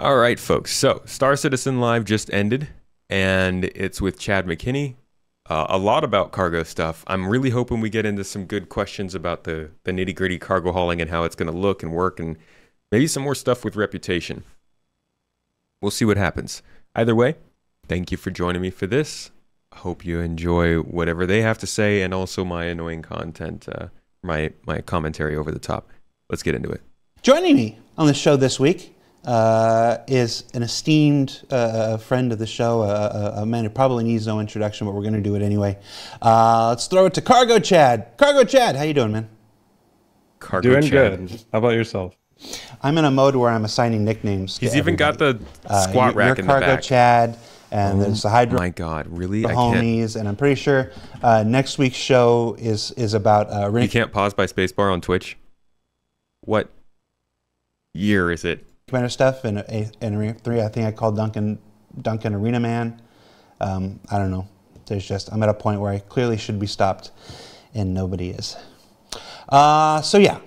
All right, folks. So Star Citizen Live just ended, and it's with Chad McKinney. A lot about cargo stuff. I'm really hoping we get into some good questions about the nitty-gritty cargo hauling and how it's going to look and work, and maybe some more stuff with reputation. We'll see what happens. Either way, thank you for joining me for this. I hope you enjoy whatever they have to say, and also my annoying content, my commentary over the top. Let's get into it. Joining me on the show this week is an esteemed friend of the show, a man who probably needs no introduction, but we're going to do it anyway. Let's throw it to Cargo Chad. Cargo Chad, how you doing, man? Cargo Chad. Doing good. How about yourself? I'm in a mode where I'm assigning nicknames. He's even got the squat rack in the back. Cargo Chad, and there's the Hydro. My God, really? The homies, and I'm pretty sure next week's show is about. You can't pause by spacebar on Twitch. What year is it? Commander stuff in Arena 3. I think I called Duncan Arena Man. I don't know. There's just, I'm at a point where I clearly should be stopped, and nobody is. So yeah,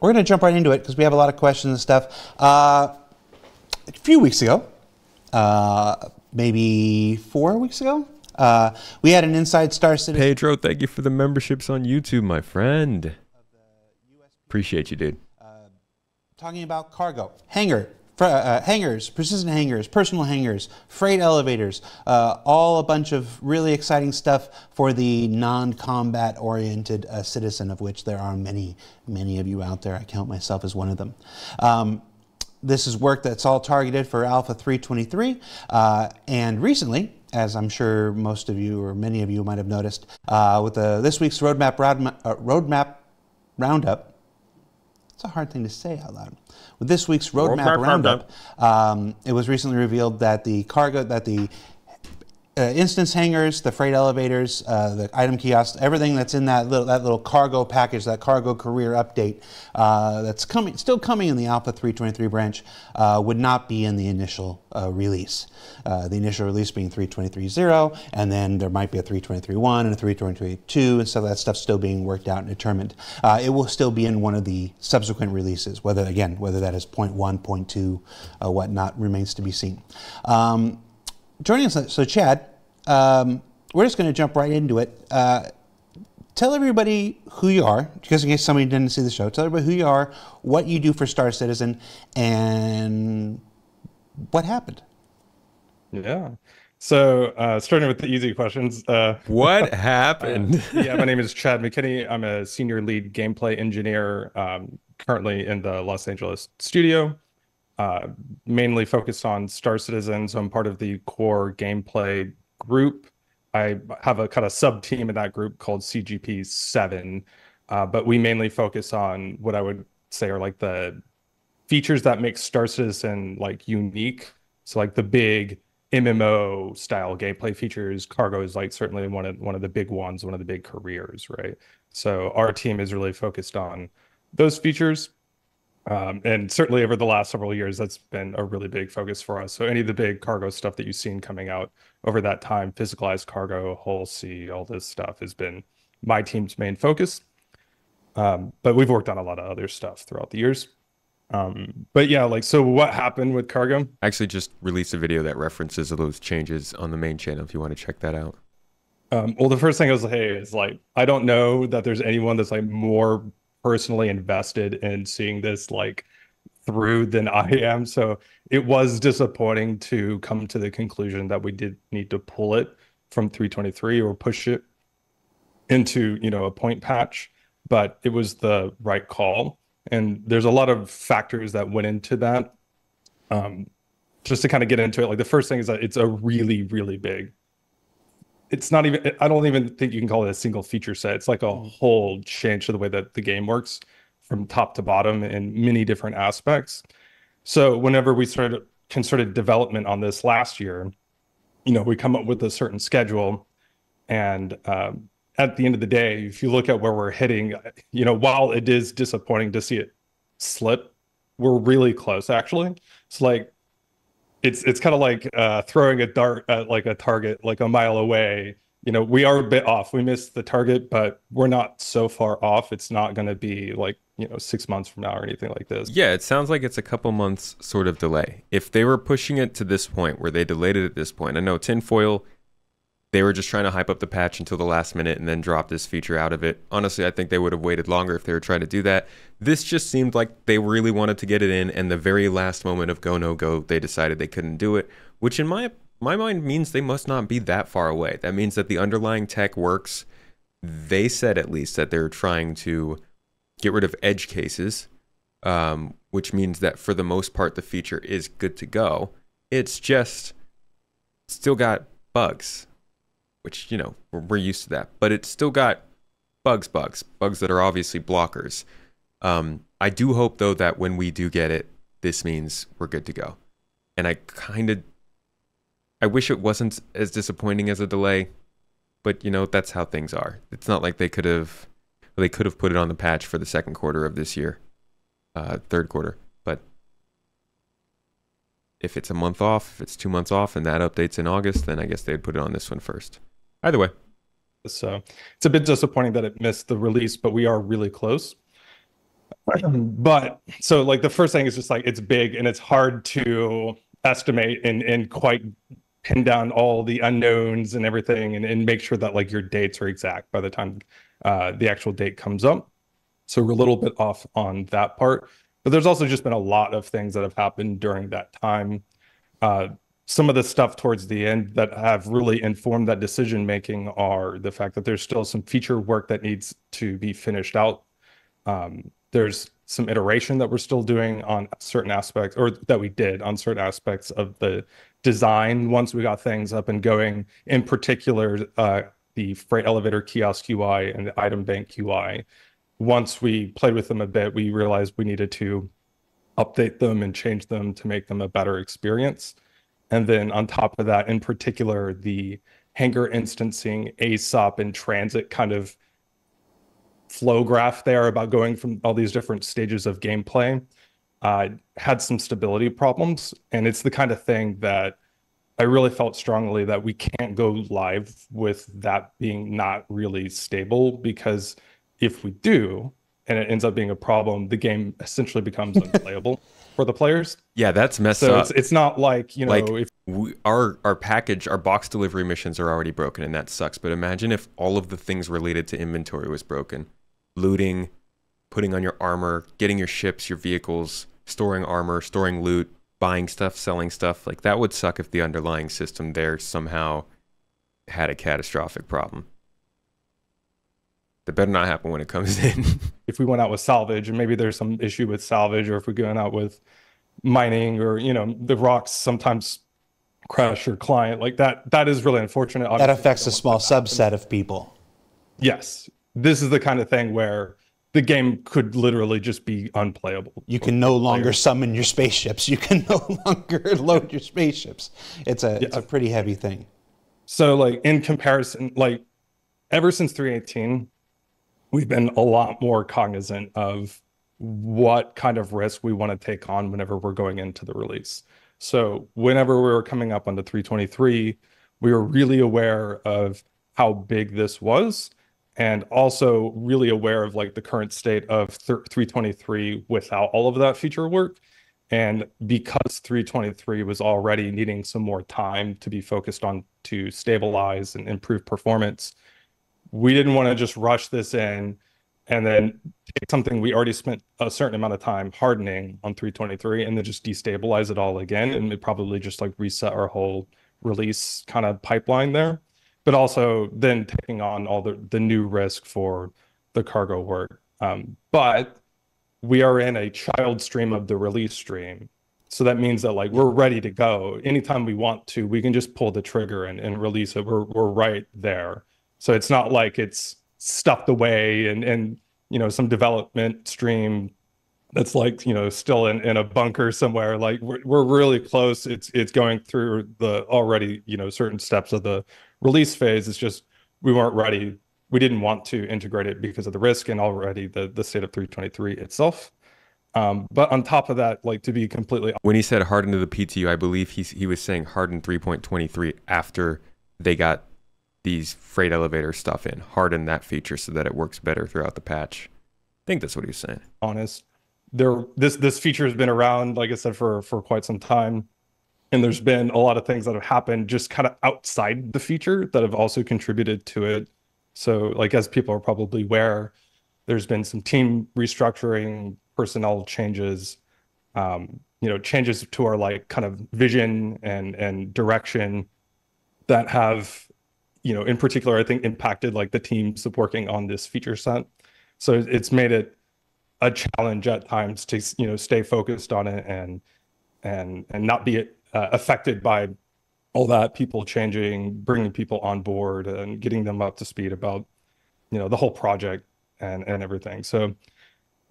we're gonna jump right into it because we have a lot of questions and stuff. A few weeks ago, maybe 4 weeks ago, we had an Inside Star Citizen. Pedro, thank you for the memberships on YouTube, my friend. Appreciate you, dude. Talking about cargo, hangars, persistent hangars, personal hangars, freight elevators, all a bunch of really exciting stuff for the non-combat oriented citizen, of which there are many, many of you out there. I count myself as one of them. This is work that's all targeted for Alpha 323, and recently, as I'm sure most of you or many of you might have noticed, with this week's roadmap roundup. It's a hard thing to say out loud. With this week's roadmap roundup, it was recently revealed that the instance hangars, the freight elevators, the item kiosks, everything that's in that little cargo package, that cargo career update that's still coming in the Alpha 323 branch, would not be in the initial release. The initial release being 323.0, and then there might be a 323.1 and a 323.2, and so that stuff's still being worked out and determined. It will still be in one of the subsequent releases, whether that is 0.1, 0.2, whatnot, remains to be seen. Joining us, so Chad, we're just going to jump right into it. Tell everybody who you are, because in case somebody didn't see the show, tell everybody who you are, what you do for Star Citizen, and what happened. Yeah. So starting with the easy questions. What happened? Yeah, my name is Chad McKinney. I'm a senior lead gameplay engineer, currently in the Los Angeles studio. Mainly focused on Star Citizen, so I'm part of the core gameplay group. I have a kind of sub-team in that group called CGP 7, but we mainly focus on what I would say are like the features that make Star Citizen like unique. So like the big MMO style gameplay features, cargo is like certainly one of the big ones, one of the big careers, right? So our team is really focused on those features. And certainly over the last several years, that's been a really big focus for us. So any of the big cargo stuff that you've seen coming out over that time, physicalized cargo, hull C, all this stuff has been my team's main focus. But we've worked on a lot of other stuff throughout the years. But yeah, like, so what happened with cargo? Actually, just release a video that references those changes on the main channel if you want to check that out. Well, the first thing I was like, hey, is like, I don't know that there's anyone that's like more personally invested in seeing this like through than I am. So it was disappointing to come to the conclusion that we did need to pull it from 323 or push it into, you know, a point patch, but it was the right call. And there's a lot of factors that went into that. Just to kind of get into it, like the first thing is that it's a really, really big, it's not even, I don't even think you can call it a single feature set. It's like a whole change to the way that the game works from top to bottom in many different aspects. So whenever we started concerted development on this last year, you know, we come up with a certain schedule. And at the end of the day, if you look at where we're heading, you know, while it is disappointing to see it slip, we're really close, actually. It's like, it's kind of like throwing a dart at like a target like a mile away you know, we are a bit off. We missed the target, but we're not so far off. It's not going to be like, you know, 6 months from now or anything like this. Yeah, it sounds like it's a couple months sort of delay. If they were pushing it to this point where they delayed it at this point, I know Tinfoil, they were just trying to hype up the patch until the last minute and then drop this feature out of it. Honestly, I think they would have waited longer if they were trying to do that. This just seemed like they really wanted to get it in, and the very last moment of go, no go, they decided they couldn't do it, which in my mind means they must not be that far away. That means that the underlying tech works. They said at least that they're trying to get rid of edge cases, which means that for the most part the feature is good to go. It's just still got bugs, which, you know, we're used to that, but it's still got bugs that are obviously blockers. I do hope though that when we do get it, this means we're good to go. And I wish it wasn't as disappointing as a delay, but you know, that's how things are. It's not like they could have put it on the patch for the second quarter of this year, third quarter. But if it's a month off, if it's 2 months off and that update's in August, then I guess they'd put it on this one first. Either way. So it's a bit disappointing that it missed the release, but we are really close. But so like the first thing is just like, it's big and it's hard to estimate and quite pin down all the unknowns and everything, and make sure that like your dates are exact by the time the actual date comes up. So we're a little bit off on that part, but there's also just been a lot of things that have happened during that time. Some of the stuff towards the end that have really informed that decision making are the fact that there's still some feature work that needs to be finished out. There's some iteration that we're still doing on certain aspects, or that we did on certain aspects of the design once we got things up and going, in particular the freight elevator kiosk UI and the item bank UI. Once we played with them a bit, we realized we needed to update them and change them to make them a better experience. And then on top of that, in particular, the hangar instancing, ASOP, and transit kind of flow graph there about going from all these different stages of gameplay had some stability problems. And it's the kind of thing that I really felt strongly that we can't go live with that being not really stable, because if we do and it ends up being a problem, the game essentially becomes unplayable for the players. Yeah, that's messed up. It's not like, you know, like if our package, our box delivery missions are already broken, and that sucks. But imagine if all of the things related to inventory was broken. Looting, putting on your armor, getting your ships, your vehicles, storing armor, storing loot, buying stuff, selling stuff. Like, that would suck if the underlying system there somehow had a catastrophic problem. That better not happen when it comes in. If we went out with salvage, and maybe there's some issue with salvage, or if we're going out with mining, or, you know, the rocks sometimes crash or client, like that is really unfortunate. Obviously, that affects a small subset of people. Yes. This is the kind of thing where the game could literally just be unplayable. You can no longer summon your spaceships. You can no longer load your spaceships. It's a pretty heavy thing. So like in comparison, like ever since 3.18, we've been a lot more cognizant of what kind of risk we want to take on whenever we're going into the release. So whenever we were coming up onto 3.23, we were really aware of how big this was, and also really aware of like the current state of 3.23 without all of that feature work. And because 3.23 was already needing some more time to be focused on to stabilize and improve performance, we didn't want to just rush this in and then take something we already spent a certain amount of time hardening on 3.23 and then just destabilize it all again. And it probably just like reset our whole release kind of pipeline there. But also then taking on all the new risk for the cargo work. But we are in a child stream of the release stream. So that means that like we're ready to go. Anytime we want to, we can just pull the trigger and release it. We're right there. So it's not like it's stuffed away and you know, some development stream that's like, you know, still in a bunker somewhere. Like we're really close. It's going through the already, you know, certain steps of the release phase. It's just we weren't ready. We didn't want to integrate it because of the risk and already the state of 3.23 itself. But on top of that, like to be completely honest, when he said hardened to the PTU, I believe he was saying hardened 3.23 after they got these freight elevator stuff in, harden that feature so that it works better throughout the patch. I think that's what he's saying. Honest. This feature has been around, like I said, for quite some time. And there's been a lot of things that have happened just kind of outside the feature that have also contributed to it. So, like, as people are probably aware, there's been some team restructuring, personnel changes, you know, changes to our, like, kind of vision and direction that have, you know, in particular, I think impacted, like, the teams working on this feature set. So it's made it a challenge at times to, you know, stay focused on it and not be affected by all that, people changing, bringing people on board and getting them up to speed about, you know, the whole project and everything. So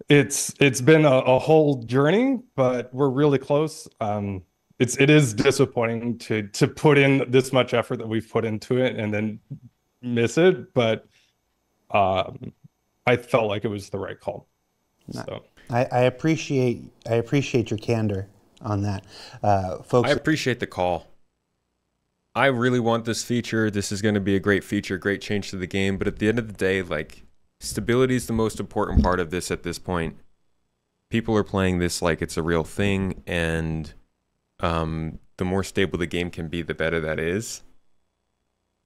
it's been a whole journey, but we're really close. It is disappointing to put in this much effort that we've put into it and then miss it, but I felt like it was the right call. So. I appreciate your candor on that, folks. I appreciate the call. I really want this feature. This is going to be a great feature, great change to the game. But at the end of the day, like, stability is the most important part of this at this point. People are playing this like it's a real thing, and the more stable the game can be, the better that is.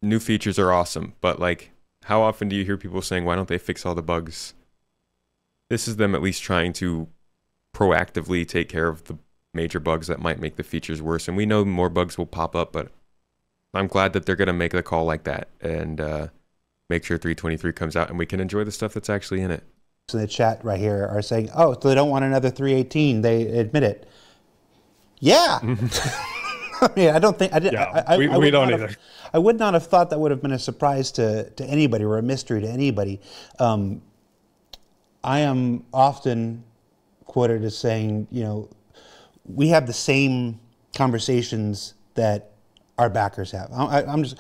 New features are awesome, but like, how often do you hear people saying, "Why don't they fix all the bugs?" This is them at least trying to proactively take care of the major bugs that might make the features worse. And we know more bugs will pop up, but I'm glad that they're going to make the call like that and make sure 323 comes out and we can enjoy the stuff that's actually in it. So the chat right here are saying, oh, so they don't want another 318. They admit it. Yeah. I mean, I don't think... we don't either. I would not have thought that would have been a surprise to anybody or a mystery to anybody. I am often quoted as saying, you know, we have the same conversations that our backers have. I'm going to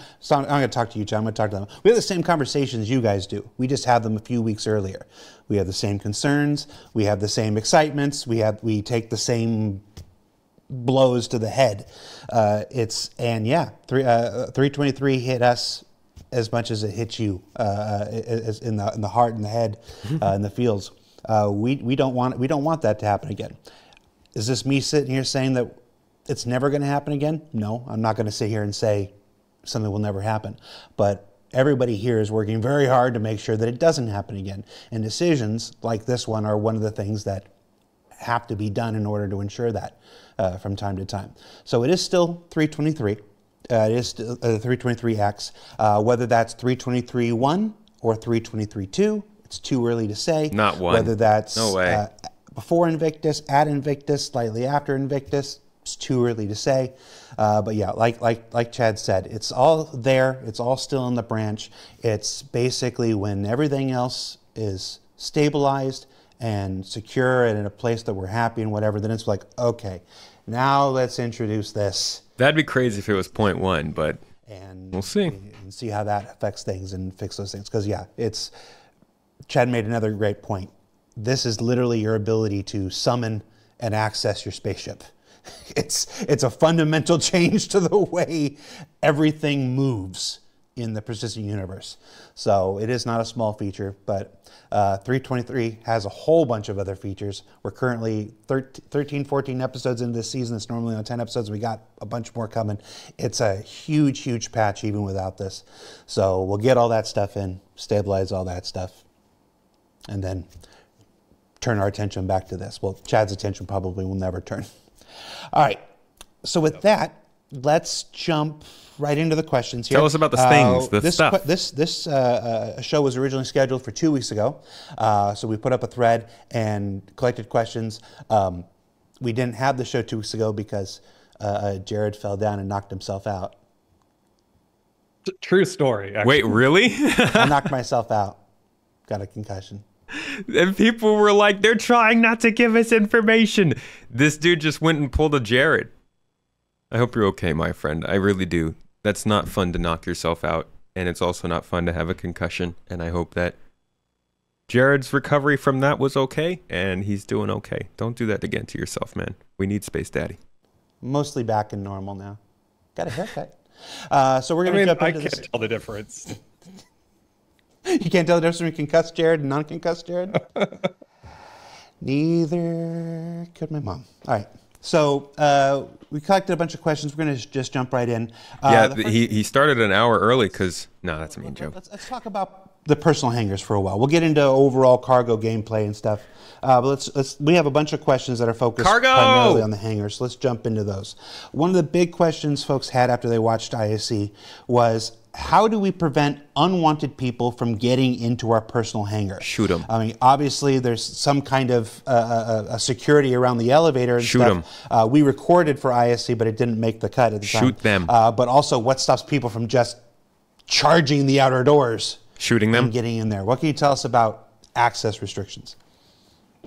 talk to you, John. I'm going to talk to them. We have the same conversations you guys do. We just have them a few weeks earlier. We have the same concerns. We have the same excitements. We take the same blows to the head. Yeah, 323 hit us as much as it hits you, as in the heart and the head, in the fields. We don't want that to happen again. Is this me sitting here saying that it's never going to happen again? No, I'm not going to sit here and say something will never happen. But everybody here is working very hard to make sure that it doesn't happen again. And decisions like this one are one of the things that have to be done in order to ensure that from time to time. So it is still 323. It is 323X. Whether that's 323.1 or 323.2, it's too early to say. Not one. Whether that's... No way. Before Invictus, at Invictus, slightly after Invictus, it's too early to say. But yeah, like Chad said, it's all there. It's all still in the branch. It's basically when everything else is stabilized and secure and in a place that we're happy and whatever, then it's like, okay, now let's introduce this. That'd be crazy if it was 0.1, but we'll see. And see how that affects things and fix those things. Because yeah, it's... Chad made another great point. This is literally your ability to summon and access your spaceship. It's a fundamental change to the way everything moves in the persistent universe. So it is not a small feature, but 323 has a whole bunch of other features. We're currently 13, 14 episodes into this season. It's normally on 10 episodes. We got a bunch more coming. It's a huge, huge patch even without this. So we'll get all that stuff in, stabilize all that stuff, and then turn our attention back to this. Well, Chad's attention probably will never turn. All right. So with that, let's jump right into the questions here. Tell us about the things, this stuff. This show was originally scheduled for 2 weeks ago. So we put up a thread and collected questions. We didn't have the show 2 weeks ago because Jared fell down and knocked himself out. True story, actually. Wait, really? I knocked myself out. Got a concussion. And people were like, they're trying not to give us information. This dude just went and pulled a Jared. I hope you're okay, my friend. I really do. That's not fun to knock yourself out. And it's also not fun to have a concussion. And I hope that Jared's recovery from that was okay. And he's doing okay. Don't do that again to yourself, man. We need Space Daddy. Mostly back in normal now. Got a haircut. So we're going to jump into this. I can't tell the difference. You can't tell the difference between concussed Jared and non-concussed Jared? Neither could my mom. All right. So we collected a bunch of questions. We're going to just jump right in. Yeah, he started an hour early because... No, that's a mean joke. Let's talk about the personal hangers for a while. We'll get into overall cargo gameplay and stuff. But we have a bunch of questions that are focused primarily on the hangers. So let's jump into those. One of the big questions folks had after they watched ISC was... How do we prevent unwanted people from getting into our personal hangar? Shoot them. I mean, obviously, there's some kind of a security around the elevator and stuff. Shoot them. We recorded for ISC, but it didn't make the cut at the time. Shoot them. But also, what stops people from just charging the outer doors? Shooting them. And getting in there. What can you tell us about access restrictions?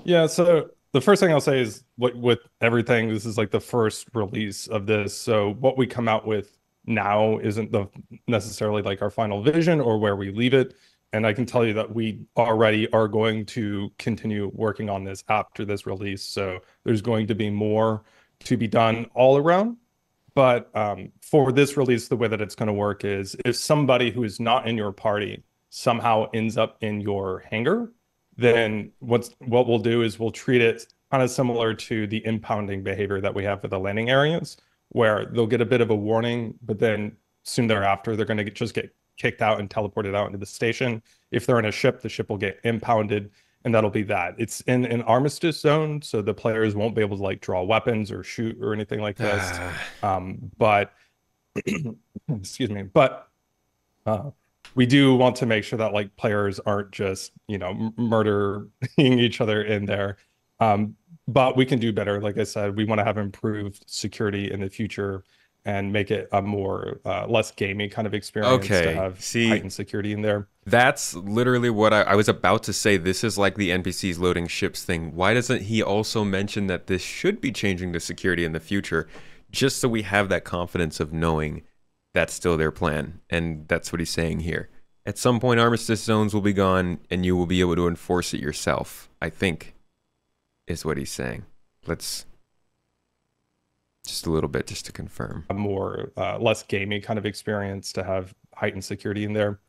Yeah, so the first thing I'll say is with everything, this is like the first release of this. So what we come out with now isn't necessarily like our final vision or where we leave it, and I can tell you that we already are going to continue working on this after this release, so there's going to be more to be done all around. But for this release, the way that it's going to work is if somebody who is not in your party somehow ends up in your hangar, then what we'll do is we'll treat it kind of similar to the impounding behavior that we have for the landing areas, where they'll get a bit of a warning, but then soon thereafter, they're going to just get kicked out and teleported out into the station. If they're in a ship, the ship will get impounded, and that'll be that. It's in an armistice zone, so the players won't be able to like draw weapons or shoot or anything like this. But excuse me, but we do want to make sure that like players aren't just, you know, murdering each other in there. But we can do better. Like I said, we want to have improved security in the future and make it a more less gamey kind of experience to have heightened security in there. That's literally what I was about to say. This is like the NPCs loading ships thing. Why doesn't he also mention that this should be changing to security in the future, just so we have that confidence of knowing that's still their plan? And that's what he's saying here. At some point, armistice zones will be gone and you will be able to enforce it yourself, I think, is what he's saying. Let's just a little bit just to confirm. A more less gamey kind of experience to have heightened security in there,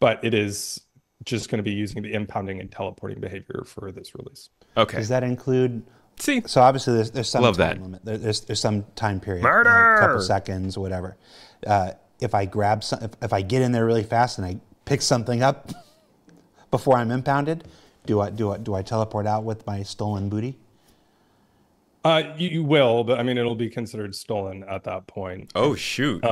but it is just going to be using the impounding and teleporting behavior for this release. Okay. Does that include? See. So obviously there's some time limit. There's some time period. Murder. Like a couple seconds, whatever. If I grab some, if I get in there really fast and I pick something up before I'm impounded, do I teleport out with my stolen booty? You will, but I mean, it'll be considered stolen at that point. Oh, shoot.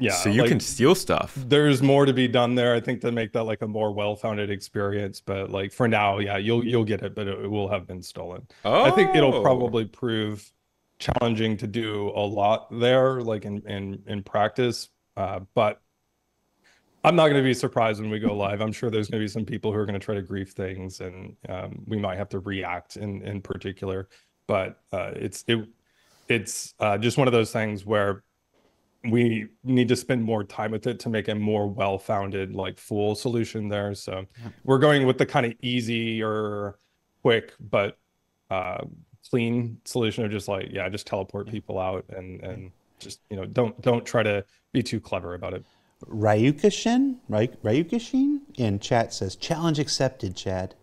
Yeah. So you like, can steal stuff. There's more to be done there, I think, to make that like a more well-founded experience. But like for now, yeah, you'll get it, but it will have been stolen. Oh. I think it'll probably prove challenging to do a lot there, like in practice. But I'm not going to be surprised when we go live. I'm sure there's going to be some people who are going to try to grief things, and we might have to react in particular. But it's just one of those things where we need to spend more time with it to make a more well-founded, like full solution there. So we're going with the kind of easy or quick, but clean solution of just like, yeah, just teleport people out and just, you know, don't try to be too clever about it. Ryukashin in chat says challenge accepted, Chad.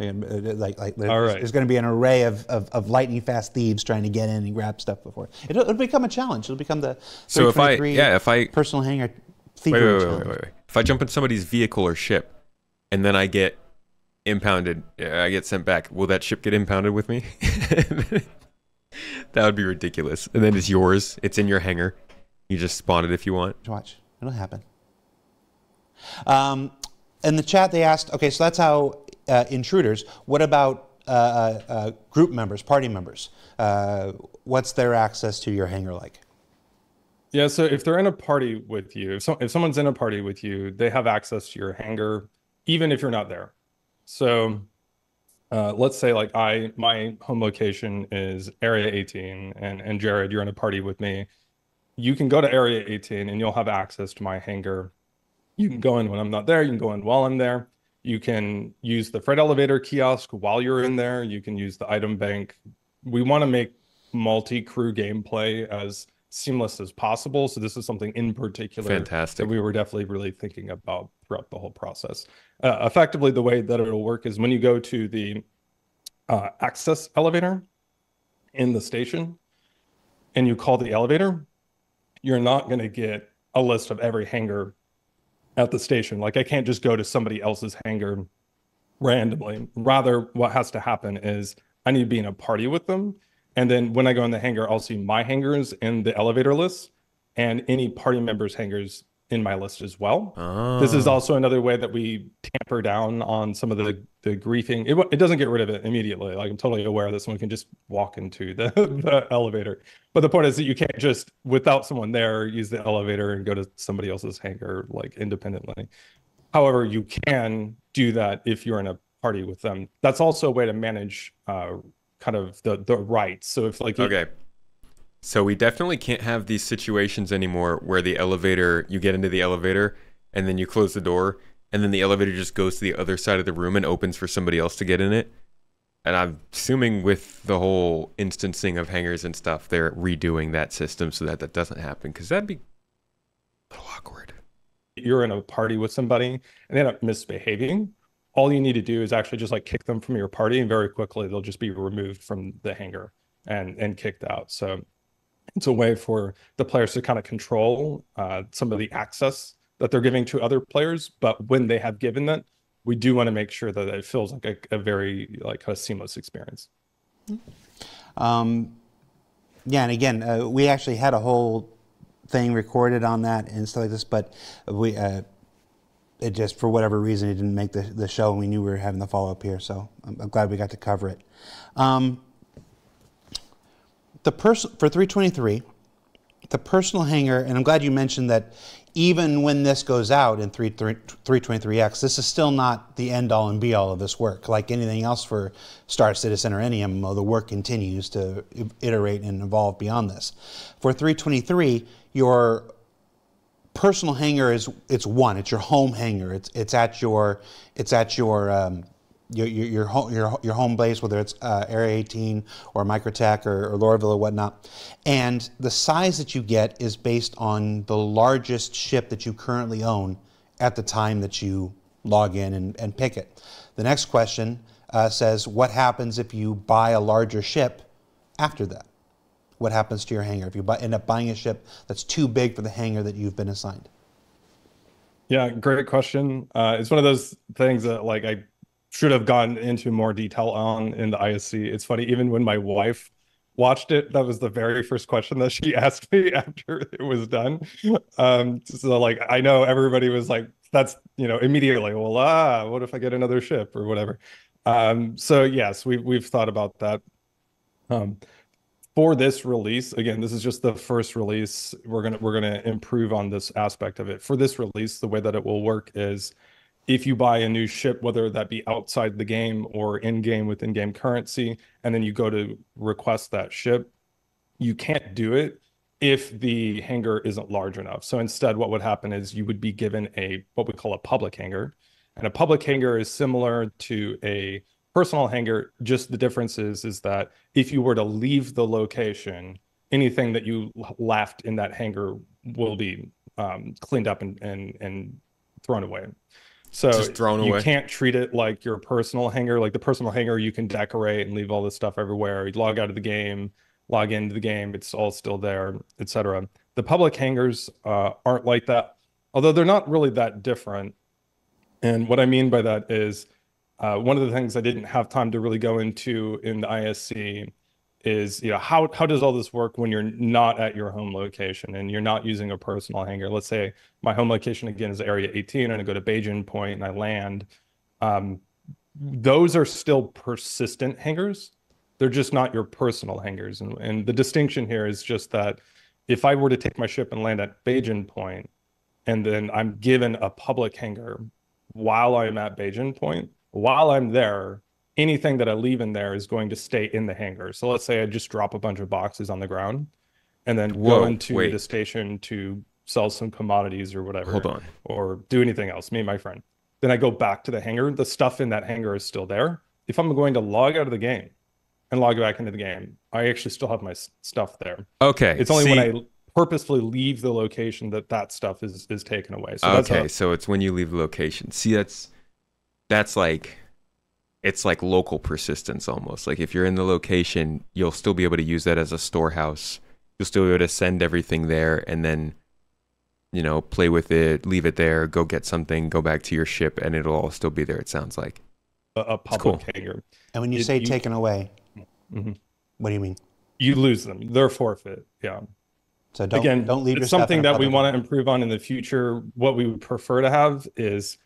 Like there's, all right, there's going to be an array of lightning fast thieves trying to get in and grab stuff before it'll become a challenge. It'll become the so if I personal hangar thievery wait. If I jump in somebody's vehicle or ship and then I get impounded, I get sent back. Will that ship get impounded with me? That would be ridiculous. And then it's yours. It's in your hangar. You just spawn it if you want. Watch. It'll happen. In the chat, they asked, okay, so that's how intruders. What about group members, party members? What's their access to your hangar like? Yeah, so if they're in a party with you, if someone's in a party with you, they have access to your hangar, even if you're not there. So let's say like my home location is Area 18, and Jared, you're in a party with me. You can go to Area 18 and you'll have access to my hangar. You can go in when I'm not there. You can go in while I'm there. You can use the freight elevator kiosk while you're in there. You can use the item bank. We want to make multi-crew gameplay as seamless as possible. So this is something in particular that we were definitely really thinking about throughout the whole process. Effectively, the way that it'll work is when you go to the access elevator in the station and you call the elevator, you're not going to get a list of every hangar at the station. Like I can't just go to somebody else's hangar randomly. Rather, what has to happen is I need to be in a party with them. And then when I go in the hangar, I'll see my hangars in the elevator list and any party members' hangars in my list as well. Oh. This is also another way that we tamper down on some of the griefing. It doesn't get rid of it immediately. Like I'm totally aware that someone can just walk into the elevator. But the point is that you can't just, without someone there, use the elevator and go to somebody else's hangar like independently. However, you can do that if you're in a party with them. That's also a way to manage kind of the rights. So if like okay, so we definitely can't have these situations anymore where the elevator, you get into the elevator and then you close the door and then the elevator just goes to the other side of the room and opens for somebody else to get in it. And I'm assuming with the whole instancing of hangers and stuff, they're redoing that system so that that doesn't happen, because that'd be a little awkward. You're in a party with somebody and they end up misbehaving. All you need to do is actually just like kick them from your party, and very quickly they'll just be removed from the hangar and kicked out. So it's a way for the players to kind of control some of the access that they're giving to other players. But when they have given that, we do want to make sure that it feels like a very like kind of seamless experience. Yeah, and again, we actually had a whole thing recorded on that and stuff like this, but we. It just, for whatever reason, it didn't make the show, and we knew we were having the follow-up here, so I'm glad we got to cover it. For 323, the personal hangar, and I'm glad you mentioned that even when this goes out in 323X, this is still not the end-all and be-all of this work. Like anything else for Star Citizen or any MMO, the work continues to iterate and evolve beyond this. For 323, your personal hangar is it's your home hangar. It's at your home base, whether it's Area 18 or Microtech or Lorville or whatnot. And the size that you get is based on the largest ship that you currently own at the time that you log in and pick it. The next question says, what happens if you buy a larger ship after that? What happens to your hangar if you end up buying a ship that's too big for the hangar that you've been assigned? Yeah, great question. It's one of those things that like I should have gotten into more detail on in the ISC. It's funny, even when my wife watched it, that was the very first question that she asked me after it was done. So like I know everybody was like, that's, you know, immediately, well, what if I get another ship or whatever? So yes, we've thought about that. For this release, again, this is just the first release. We're gonna improve on this aspect of it. For this release, the way that it will work is, if you buy a new ship, whether that be outside the game or in game with in-game currency, and then you go to request that ship, you can't do it if the hangar isn't large enough. So instead, what would happen is you would be given a what we call a public hangar, and a public hangar is similar to a personal hangar. Just the difference is that if you were to leave the location, anything that you left in that hangar will be cleaned up and thrown away. So you can't treat it like your personal hangar. Like the personal hangar, you can decorate and leave all this stuff everywhere. You log out of the game, log into the game, it's all still there, etc. The public hangars aren't like that, although they're not really that different. And what I mean by that is, one of the things I didn't have time to really go into in the ISC is, you know, how does all this work when you're not at your home location and you're not using a personal hangar? Let's say my home location again is Area 18 and I go to Baijini Point and I land. Those are still persistent hangars. They're just not your personal hangars. And the distinction here is just that if I were to take my ship and land at Baijini Point and then I'm given a public hangar while I'm at Baijini Point, while I'm there, anything that I leave in there is going to stay in the hangar. So let's say I just drop a bunch of boxes on the ground and then go into the station to sell some commodities or whatever. Hold on. Or do anything else, me and my friend. Then I go back to the hangar. The stuff in that hangar is still there. If I'm going to log out of the game and log back into the game, I actually still have my stuff there. Okay. It's only when I purposefully leave the location that stuff is taken away. So okay, that's so it's when you leave the location. See, that's like, it's like local persistence almost. Like if you're in the location, you'll still be able to use that as a storehouse. You'll still be able to send everything there and then, you know, play with it, leave it there, go get something, go back to your ship, and it'll all still be there, it sounds like. A public hangar. And when you say taken away, what do you mean? You lose them. They're forfeit, yeah. So don't, again, don't leave your stuff. It's something that we want to improve on in the future. What we would prefer to have is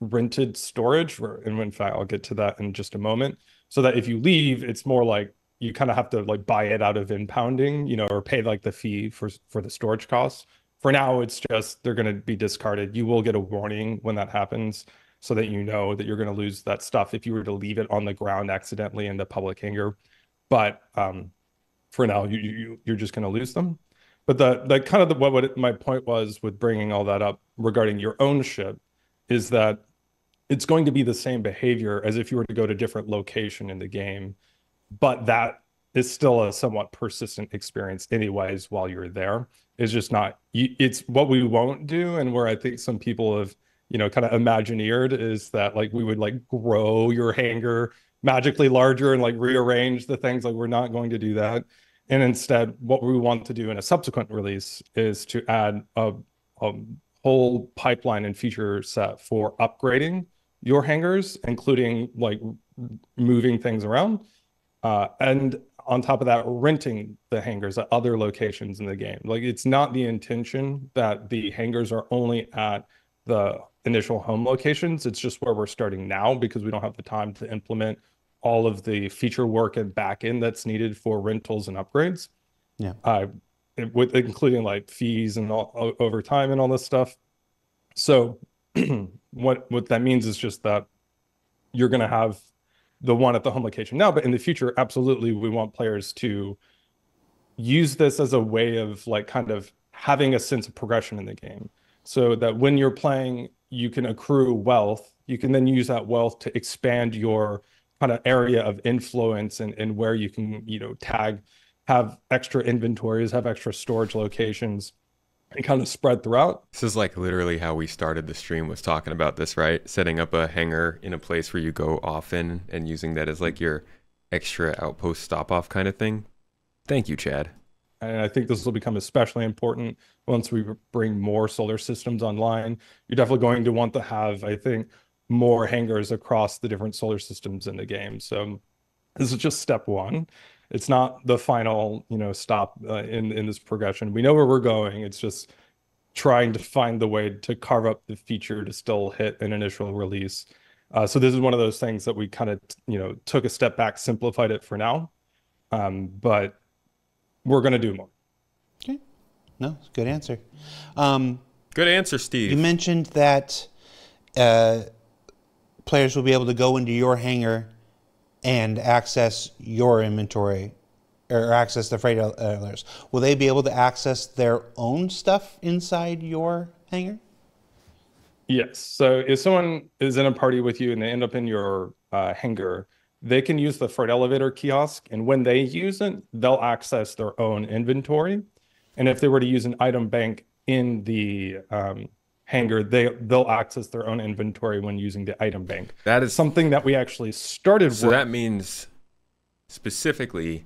rented storage, and in fact, I'll get to that in just a moment, so that if you leave, it's more like you kind of have to like buy it out of impounding, you know, or pay like the fee for the storage costs. For now, it's just they're going to be discarded. You will get a warning when that happens so that you know that you're going to lose that stuff if you were to leave it on the ground accidentally in the public hangar. But for now, you're just going to lose them. But the kind of what my point was with bringing all that up regarding your own ship is that it's going to be the same behavior as if you were to go to a different location in the game, but that is still a somewhat persistent experience anyways while you're there. It's just not, it's what we won't do, and where I think some people have, you know, kind of imagineered is that like we would like grow your hangar magically larger and like rearrange the things. Like we're not going to do that. And instead what we want to do in a subsequent release is to add a whole pipeline and feature set for upgrading your hangars, including like moving things around, and on top of that, renting the hangars at other locations in the game. Like it's not the intention that the hangars are only at the initial home locations. It's just where we're starting now because we don't have the time to implement all of the feature work and back end that's needed for rentals and upgrades. Yeah. With including like fees and all over time and all this stuff. So what that means is just that you're going to have the one at the home location now, but in the future, absolutely, we want players to use this as a way of like kind of having a sense of progression in the game, so that when you're playing, you can accrue wealth. You can then use that wealth to expand your kind of area of influence and where you can, you know, tag, have extra inventories, have extra storage locations, and kind of spread throughout. This is like literally how we started the stream, was talking about this, right? Setting up a hangar in a place where you go often and using that as like your extra outpost stop off kind of thing. Thank you, Chad. And I think this will become especially important once we bring more solar systems online. You're definitely going to want to have, I think, more hangars across the different solar systems in the game. So this is just step one. It's not the final, you know, stop in this progression. We know where we're going. It's just trying to find the way to carve up the feature to still hit an initial release. So this is one of those things that we kind of, you know, took a step back, simplified it for now, but we're going to do more. Okay. No, it's a good answer. Good answer, Steve. You mentioned that players will be able to go into your hangar and access your inventory, or access the freight alerts. Will they be able to access their own stuff inside your hangar? Yes. So if someone is in a party with you and they end up in your hangar, they can use the freight elevator kiosk. And when they use it, they'll access their own inventory. And if they were to use an item bank in the hangar, they'll access their own inventory when using the item bank. That is something that we actually started with. So that means specifically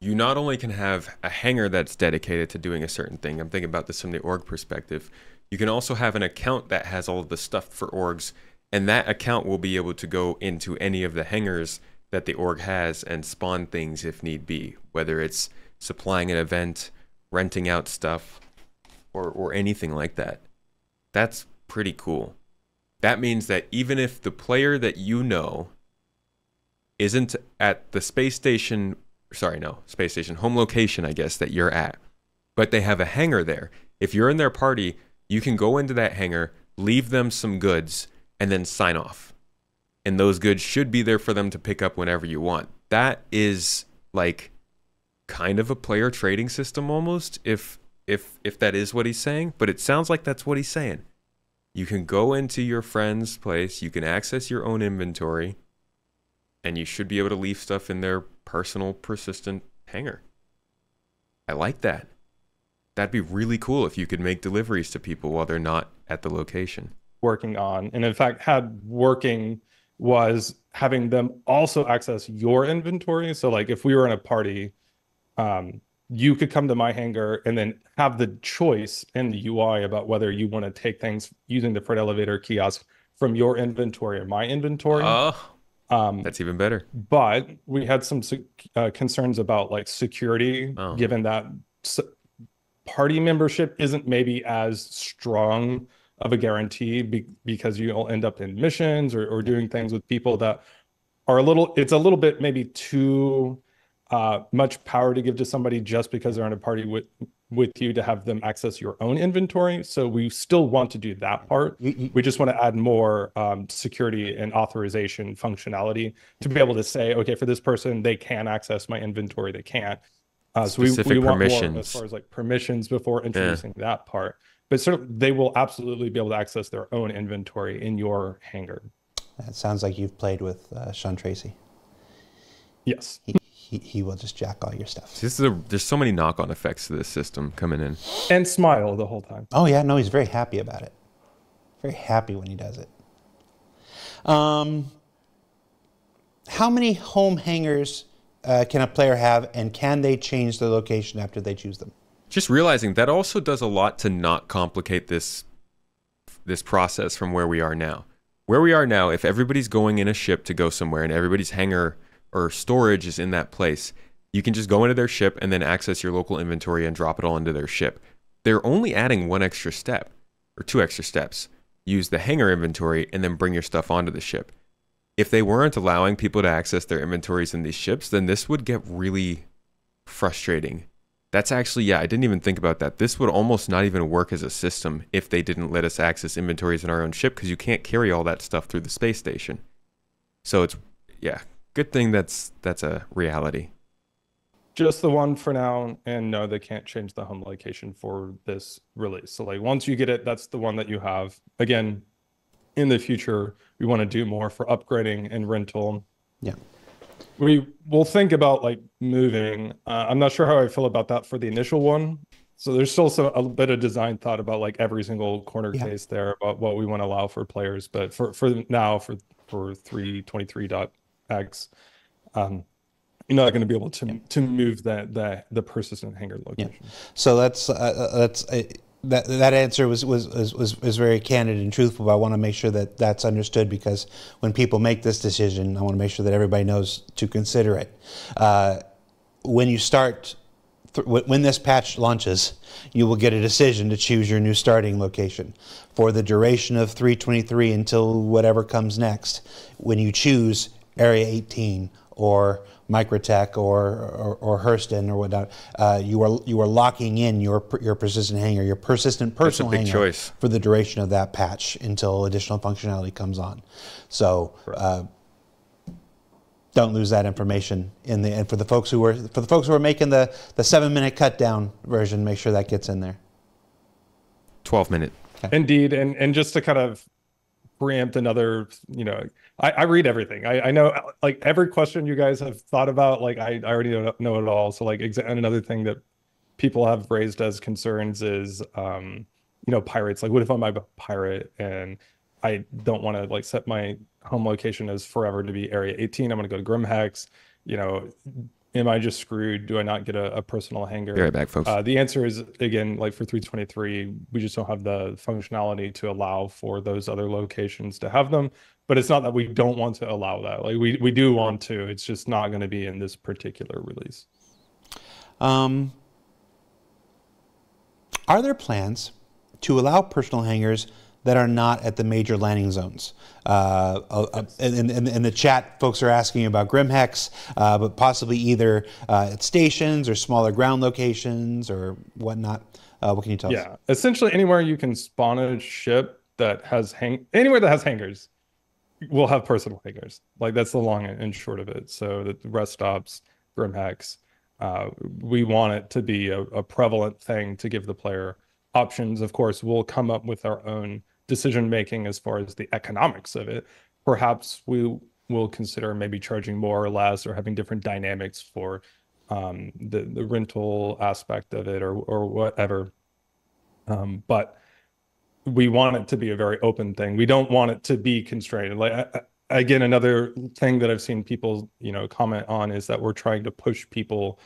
you not only can have a hangar that's dedicated to doing a certain thing, I'm thinking about this from the org perspective, you can also have an account that has all of the stuff for orgs, and that account will be able to go into any of the hangars that the org has and spawn things if need be, whether it's supplying an event, renting out stuff, or anything like that. That's pretty cool. That means that even if the player that you know isn't at the space station, sorry, no, space station, home location, I guess, that you're at, but they have a hangar there. If you're in their party, you can go into that hangar, leave them some goods, and then sign off. And those goods should be there for them to pick up whenever you want. That is like kind of a player trading system almost, if that is what he's saying, but it sounds like that's what he's saying. You can go into your friend's place, you can access your own inventory, and you should be able to leave stuff in their personal persistent hangar. I like that. That'd be really cool if you could make deliveries to people while they're not at the location. Working on, and in fact had working, was having them also access your inventory. So like if we were in a party, you could come to my hangar and then have the choice in the UI about whether you want to take things using the freight elevator kiosk from your inventory or my inventory. That's even better. But we had some concerns about like security, given that party membership isn't maybe as strong of a guarantee because you'll end up in missions or doing things with people that are a little, it's a little bit maybe too much power to give to somebody just because they're in a party with you to have them access your own inventory. So we still want to do that part. We just want to add more security and authorization functionality to be able to say, okay, for this person, they can access my inventory, they can't. So we want more as far as like permissions before introducing that part. But they will absolutely be able to access their own inventory in your hangar. It sounds like you've played with Sean Tracy. Yes. He will just jack all your stuff. This is there's so many knock-on effects to this system coming in. And smile the whole time. Oh yeah, no, he's very happy about it. Very happy when he does it. How many home hangars can a player have, and can they change the location after they choose them? Just realizing that also does a lot to not complicate this process from where we are now. Where we are now, if everybody's going in a ship to go somewhere and everybody's hangar or storage is in that place, you can just go into their ship and then access your local inventory and drop it all into their ship. They're only adding one extra step or two extra steps. Use the hangar inventory and then bring your stuff onto the ship. If they weren't allowing people to access their inventories in these ships, then this would get really frustrating. That's actually, yeah, I didn't even think about that. This would almost not even work as a system if they didn't let us access inventories in our own ship, because you can't carry all that stuff through the space station. So it's, yeah, good thing that's a reality. Just the one for now, and no, they can't change the home location for this release. So like once you get it, that's the one that you have. Again, in the future, we want to do more for upgrading and rental. Yeah. We will think about like moving. I'm not sure how I feel about that for the initial one. So there's still a bit of design thought about like every single corner case there about what we want to allow for players. But for now, for 3.23.x, you're not going to be able to move the persistent hangar location. Yeah. So That answer was very candid and truthful. But I want to make sure that that's understood, because when people make this decision, I want to make sure that everybody knows to consider it. When you start, when this patch launches, you will get a decision to choose your new starting location for the duration of 3.23 until whatever comes next. When you choose Area 18 or Microtech or Hurston or whatnot, you are locking in your persistent hangar, your persistent personal hangar for the duration of that patch until additional functionality comes on. So don't lose that information in the and for the folks who are making the 7-minute cut down version, make sure that gets in there. 12-minute. Okay. Indeed, and just to kind of preempt another, you know, I read everything. I know like every question you guys have thought about, like I already know it all. So like another thing that people have raised as concerns is, you know, pirates. Like what if I'm a pirate and I don't want to like set my home location as forever to be Area 18. I'm going to go to Grim Hex. You know, am I just screwed? Do I not get a personal hangar? Be right back, folks. The answer is, again, like for 3.23, we just don't have the functionality to allow for those other locations to have them. But it's not that we don't want to allow that. Like we do want to. It's just not going to be in this particular release. Are there plans to allow personal hangars that are not at the major landing zones? In the chat, folks are asking about Grim Hex, but possibly either at stations or smaller ground locations or whatnot. What can you tell us? Yeah, essentially anywhere you can spawn a ship that has anywhere that has hangars will have personal hangars. Like that's the long and short of it. So the rest stops, Grim Hex. We want it to be a prevalent thing to give the player options. Of course, we'll come up with our own decision making as far as the economics of it. Perhaps we will consider maybe charging more or less, or having different dynamics for the rental aspect of it or whatever. But we want it to be a very open thing. We don't want it to be constrained. Like again, another thing that I've seen people, comment on is that we're trying to push people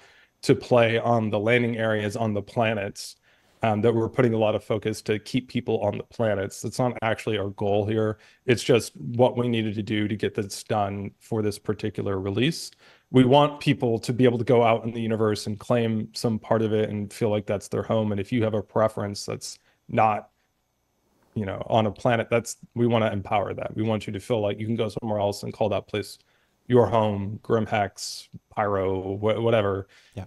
to play on the landing areas on the planets, that we're putting a lot of focus to keep people on the planets. That's not actually our goal here. It's just what we needed to do to get this done for this particular release. We want people to be able to go out in the universe and claim some part of it and feel like that's their home. And if you have a preference that's not, on a planet, we want to empower that. We want you to feel like you can go somewhere else and call that place your home, Grim Hex, Pyro, whatever, yeah.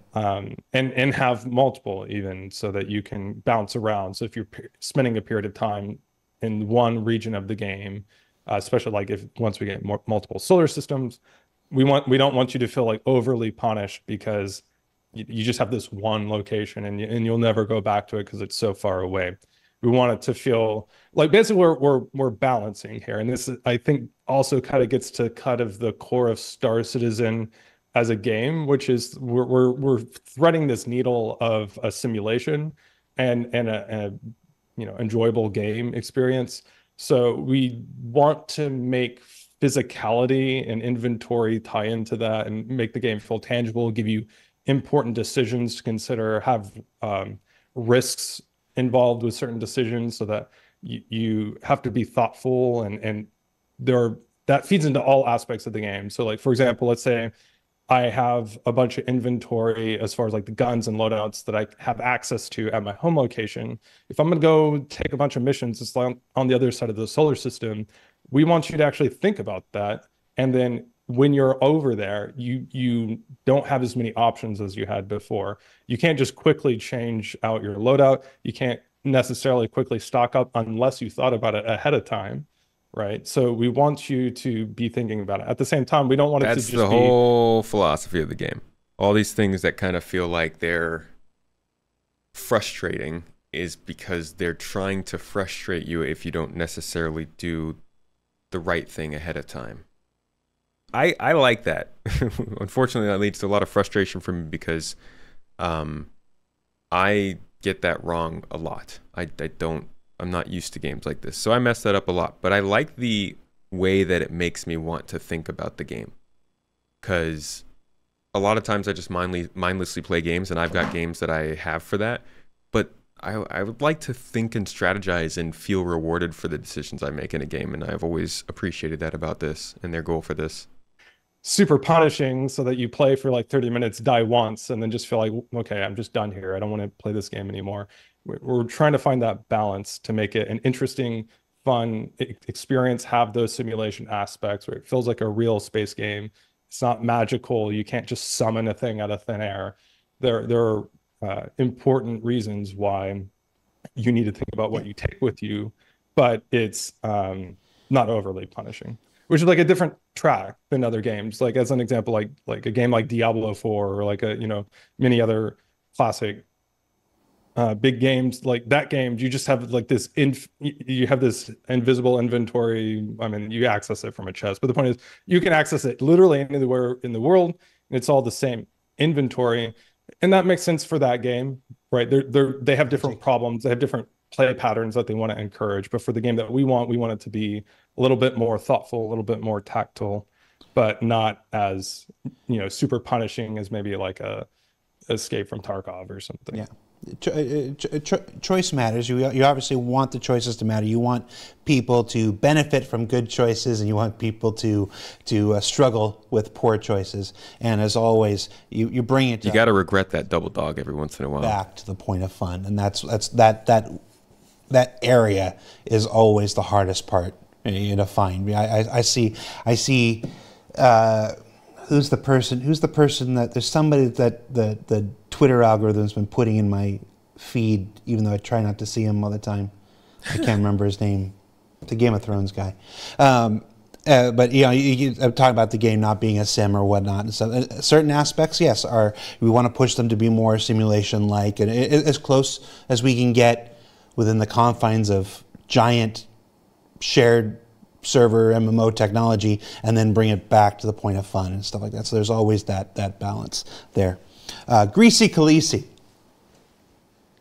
And have multiple even, so that you can bounce around. So if you're spending a period of time in one region of the game, especially like once we get more multiple solar systems, we don't want you to feel like overly punished because you just have this one location and you'll never go back to it because it's so far away. We want it to feel like basically we're balancing here, and this is, I think, also kind of gets to cut of the core of Star Citizen as a game, which is we're threading this needle of a simulation and a enjoyable game experience. So we want to make physicality and inventory tie into that and make the game feel tangible, give you important decisions to consider, have risks involved with certain decisions, so that you have to be thoughtful and that feeds into all aspects of the game. So like, for example, let's say I have a bunch of inventory as far as like the guns and loadouts that I have access to at my home location. If I'm going to go take a bunch of missions, it's like on the other side of the solar system, we want you to actually think about that. And then when you're over there, you don't have as many options as you had before. You can't just quickly change out your loadout. You can't necessarily quickly stock up unless you thought about it ahead of time, right? So we want you to be thinking about it. At the same time, we don't want it to just be... That's the whole philosophy of the game. All these things that kind of feel like they're frustrating is because they're trying to frustrate you if you don't necessarily do the right thing ahead of time. I like that. Unfortunately, that leads to a lot of frustration for me because I get that wrong a lot. I'm not used to games like this. So I mess that up a lot. But I like the way that it makes me want to think about the game. Because a lot of times I just mindlessly play games, and I've got games that I have for that. But I would like to think and strategize and feel rewarded for the decisions I make in a game. And I've always appreciated that about this and their goal for this. Super punishing, so that you play for like 30 minutes, die once, and then just feel like, okay, I'm just done here. I don't want to play this game anymore. We're trying to find that balance to make it an interesting, fun experience, have those simulation aspects where it feels like a real space game. It's not magical. You can't just summon a thing out of thin air. There are important reasons why you need to think about what you take with you, but it's not overly punishing, which is like a different track than other games. Like as an example, like a game like Diablo 4 or like many other classic big games like that game, you just have like this you have this invisible inventory. I mean, you access it from a chest, but the point is you can access it literally anywhere in the world, and it's all the same inventory, and that makes sense for that game, right? They have different problems, they have different play patterns that they want to encourage, but for the game that we want it to be a little bit more thoughtful, a little bit more tactile, but not as super punishing as maybe like a Escape from Tarkov or something. Yeah. Choice matters. You obviously want the choices to matter. You want people to benefit from good choices, and you want people to struggle with poor choices. And as always, you bring it. You got to regret that double dog every once in a while. Back to the point of fun, and that area is always the hardest part to find. I see. Who's the person? Who's the person that there's somebody that the Twitter algorithm's been putting in my feed, even though I try not to see him all the time. I can't remember his name. The Game of Thrones guy. But I'm talking about the game not being a sim or whatnot. And so certain aspects, yes, we want to push them to be more simulation-like and as close as we can get within the confines of giant shared server MMO technology, and then bring it back to the point of fun and stuff like that. So there's always that balance there. Greasy Khaleesi.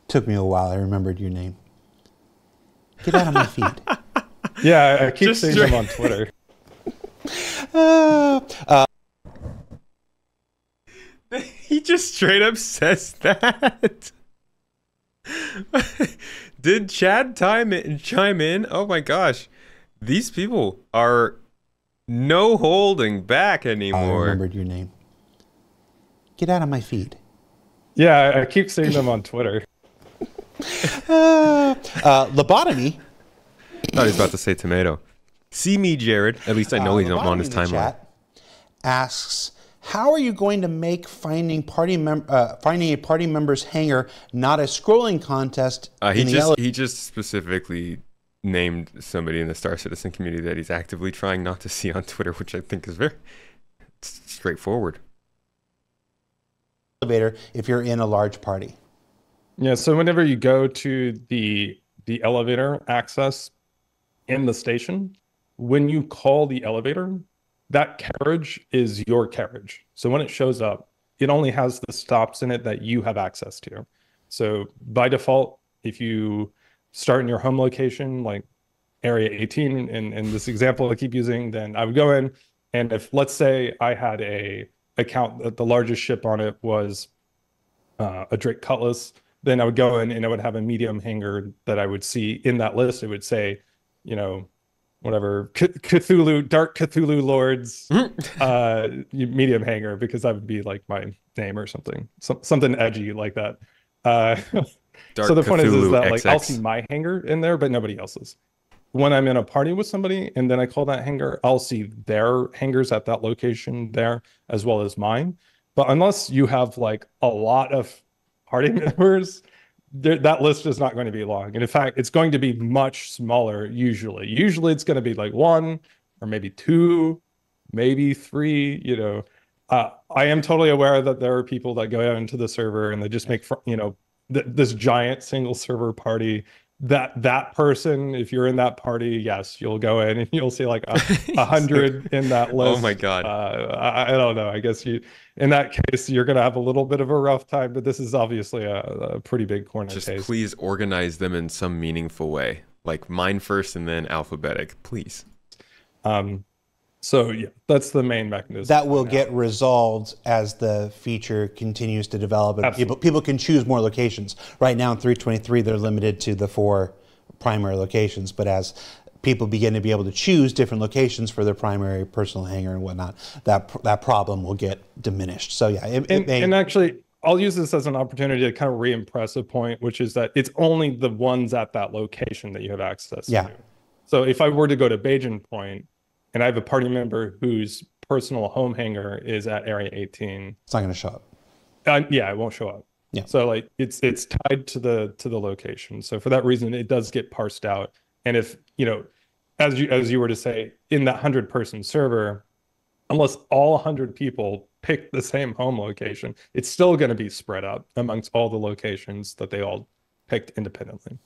Took me a while. I remembered your name. Get out of my feed. Yeah, I keep seeing him on Twitter. He just straight up says that. Did Chad chime in? Oh my gosh. These people are no holding back anymore. I remembered your name. Get out of my feed. Yeah, I keep seeing them on Twitter. Lobotomy. I thought he was about to say tomato. See me, Jared. At least I know he's not on his timeline. Asks, how are you going to make finding a party member's hangar not a scrolling contest? He just specifically named somebody in the Star Citizen community that he's actively trying not to see on Twitter, which I think is very straightforward. Elevator if you're in a large party. Yeah, so whenever you go to the elevator access in the station, when you call the elevator, that carriage is your carriage. So when it shows up, it only has the stops in it that you have access to. So by default, if you start in your home location, like Area 18, in this example I keep using, then I would go in, and if, let's say, I had a account that the largest ship on it was a Drake Cutlass, then I would go in and I would have a medium hangar that I would see in that list. It would say, you know, whatever, Cthulhu, Dark Cthulhu Lords, medium hangar, because that would be like my name or something, something edgy like that. So the point is that like I'll see my hangar in there, but nobody else's. When I'm in a party with somebody and then I call that hangar, I'll see their hangars at that location there as well as mine. But unless you have like a lot of party members, that list is not going to be long. And in fact, it's going to be much smaller usually. Usually it's going to be like one or maybe two, maybe three, you know. I am totally aware that there are people that go into the server and they just make, you know, this giant single server party. That person, if you're in that party, yes, you'll go in and you'll see like 100 in that list. Oh my god. I don't know, I guess you, in that case, you're gonna have a little bit of a rough time, but this is obviously a pretty big corner just case. Please organize them in some meaningful way, like mine first and then alphabetic, please. So yeah, that's the main mechanism that will get resolved as the feature continues to develop, and people can choose more locations. Right now in 3.23 they're limited to the 4 primary locations, but as people begin to be able to choose different locations for their primary personal hangar and whatnot, that problem will get diminished. So yeah, and actually I'll use this as an opportunity to kind of re-impress a point, which is that it's only the ones at that location that you have access to. So if I were to go to Baijini Point and I have a party member whose personal home hangar is at Area 18, it's not going to show up. Yeah, it won't show up. Yeah. So like it's tied to the location. So for that reason, it does get parsed out. And if, you know, as you were to say, in that 100-person server, unless all 100 people pick the same home location, it's still going to be spread out amongst all the locations that they all picked independently.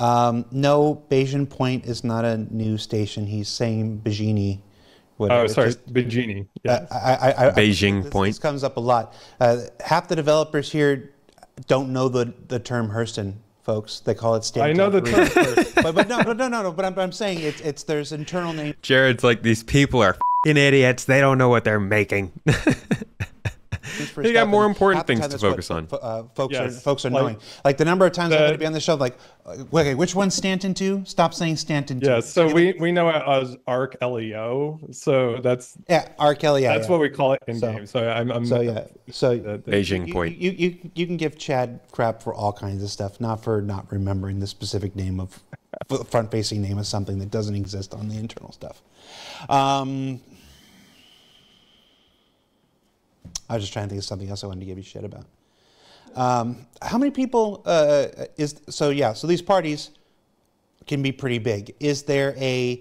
No, Baijini Point is not a new station. He's saying Baijini. Oh, sorry, Baijini. Yeah. Baijini Point. This comes up a lot. Half the developers here don't know the term Hurston, folks. They call it Stanton. I know the term Hurston. But I'm saying it's there's internal name. Jared's like, these people are f***ing idiots. They don't know what they're making. They got more important things to focus on. Folks are knowing. Like the number of times I'm going to be on the show, like, okay, which one's Stanton 2? Stop saying Stanton 2. Yeah, so we know it as Arc Leo. So that's Arc Leo. That's what we call it in game. So Baijini Point. You can give Chad crap for all kinds of stuff, not for not remembering the specific name of front-facing name of something that doesn't exist on the internal stuff. I was just trying to think of something else I wanted to give you shit about. How many people so these parties can be pretty big. Is there a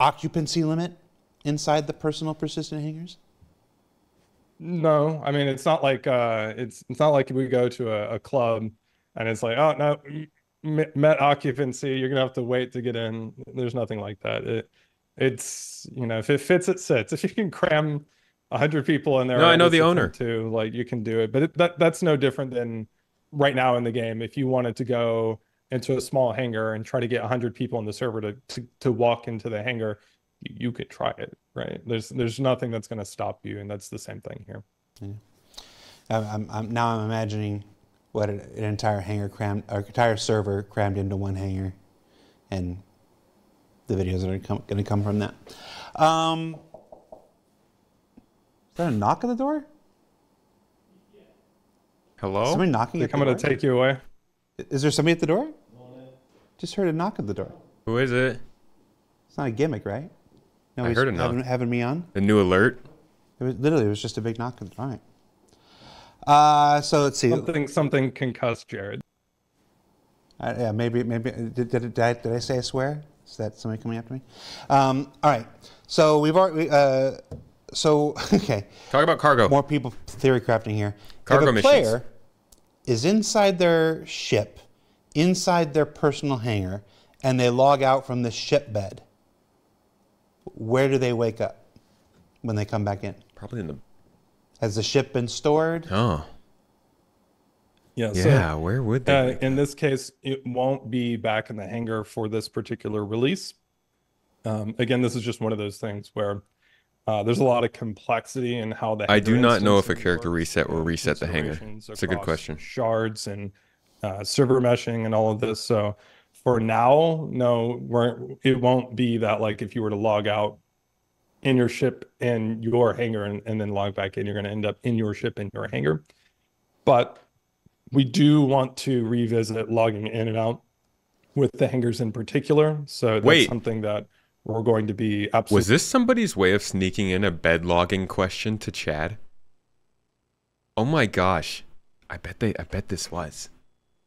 occupancy limit inside the personal persistent hangars? No, I mean it's not like it's not like we go to a club and it's like, oh no, met occupancy, you're gonna have to wait to get in. There's nothing like that. It's, you know, if it fits, it sits. If you can cram 100 people in there. No, I know the owner too. Like, you can do it, but that's no different than right now in the game. If you wanted to go into a small hangar and try to get 100 people in the server to walk into the hangar, you could try it, right? There's nothing that's going to stop you, and that's the same thing here. Yeah. I'm imagining what an entire hangar crammed, or entire server crammed into one hangar, and the videos that are going to come from that. Is that a knock at the door? Hello? Is somebody knocking at the door? They're coming to take you away. Is there somebody at the door? Just heard a knock at the door. Who is it? It's not a gimmick, right? No, I heard a knock. Having me on? A new alert? It was just a big knock at the door. All right. So let's see. Something concussed Jared. Yeah, maybe. Did I say a swear? Is that somebody coming after me? All right. So we've already. So okay. Talk about cargo. More people theory crafting here. Cargo missions. If a player is inside their ship, inside their personal hangar, and they log out from the ship bed, where do they wake up when they come back in? Probably in the. Has the ship been stored? Oh. Yeah. Yeah. So, where would they? In this case, it won't be back in the hangar for this particular release. Again, this is just one of those things where there's a lot of complexity in how the. I do not know if a character reset will reset the hangar. It's a good question. Shards and server meshing and all of this. So for now, no, it won't be that, like, if you were to log out in your ship and your hangar and then log back in, you're going to end up in your ship and your hangar. But we do want to revisit logging in and out with the hangars in particular. So that's something that we're going to be absolutely... Was this somebody's way of sneaking in a bed logging question to Chad? Oh my gosh. I bet this was.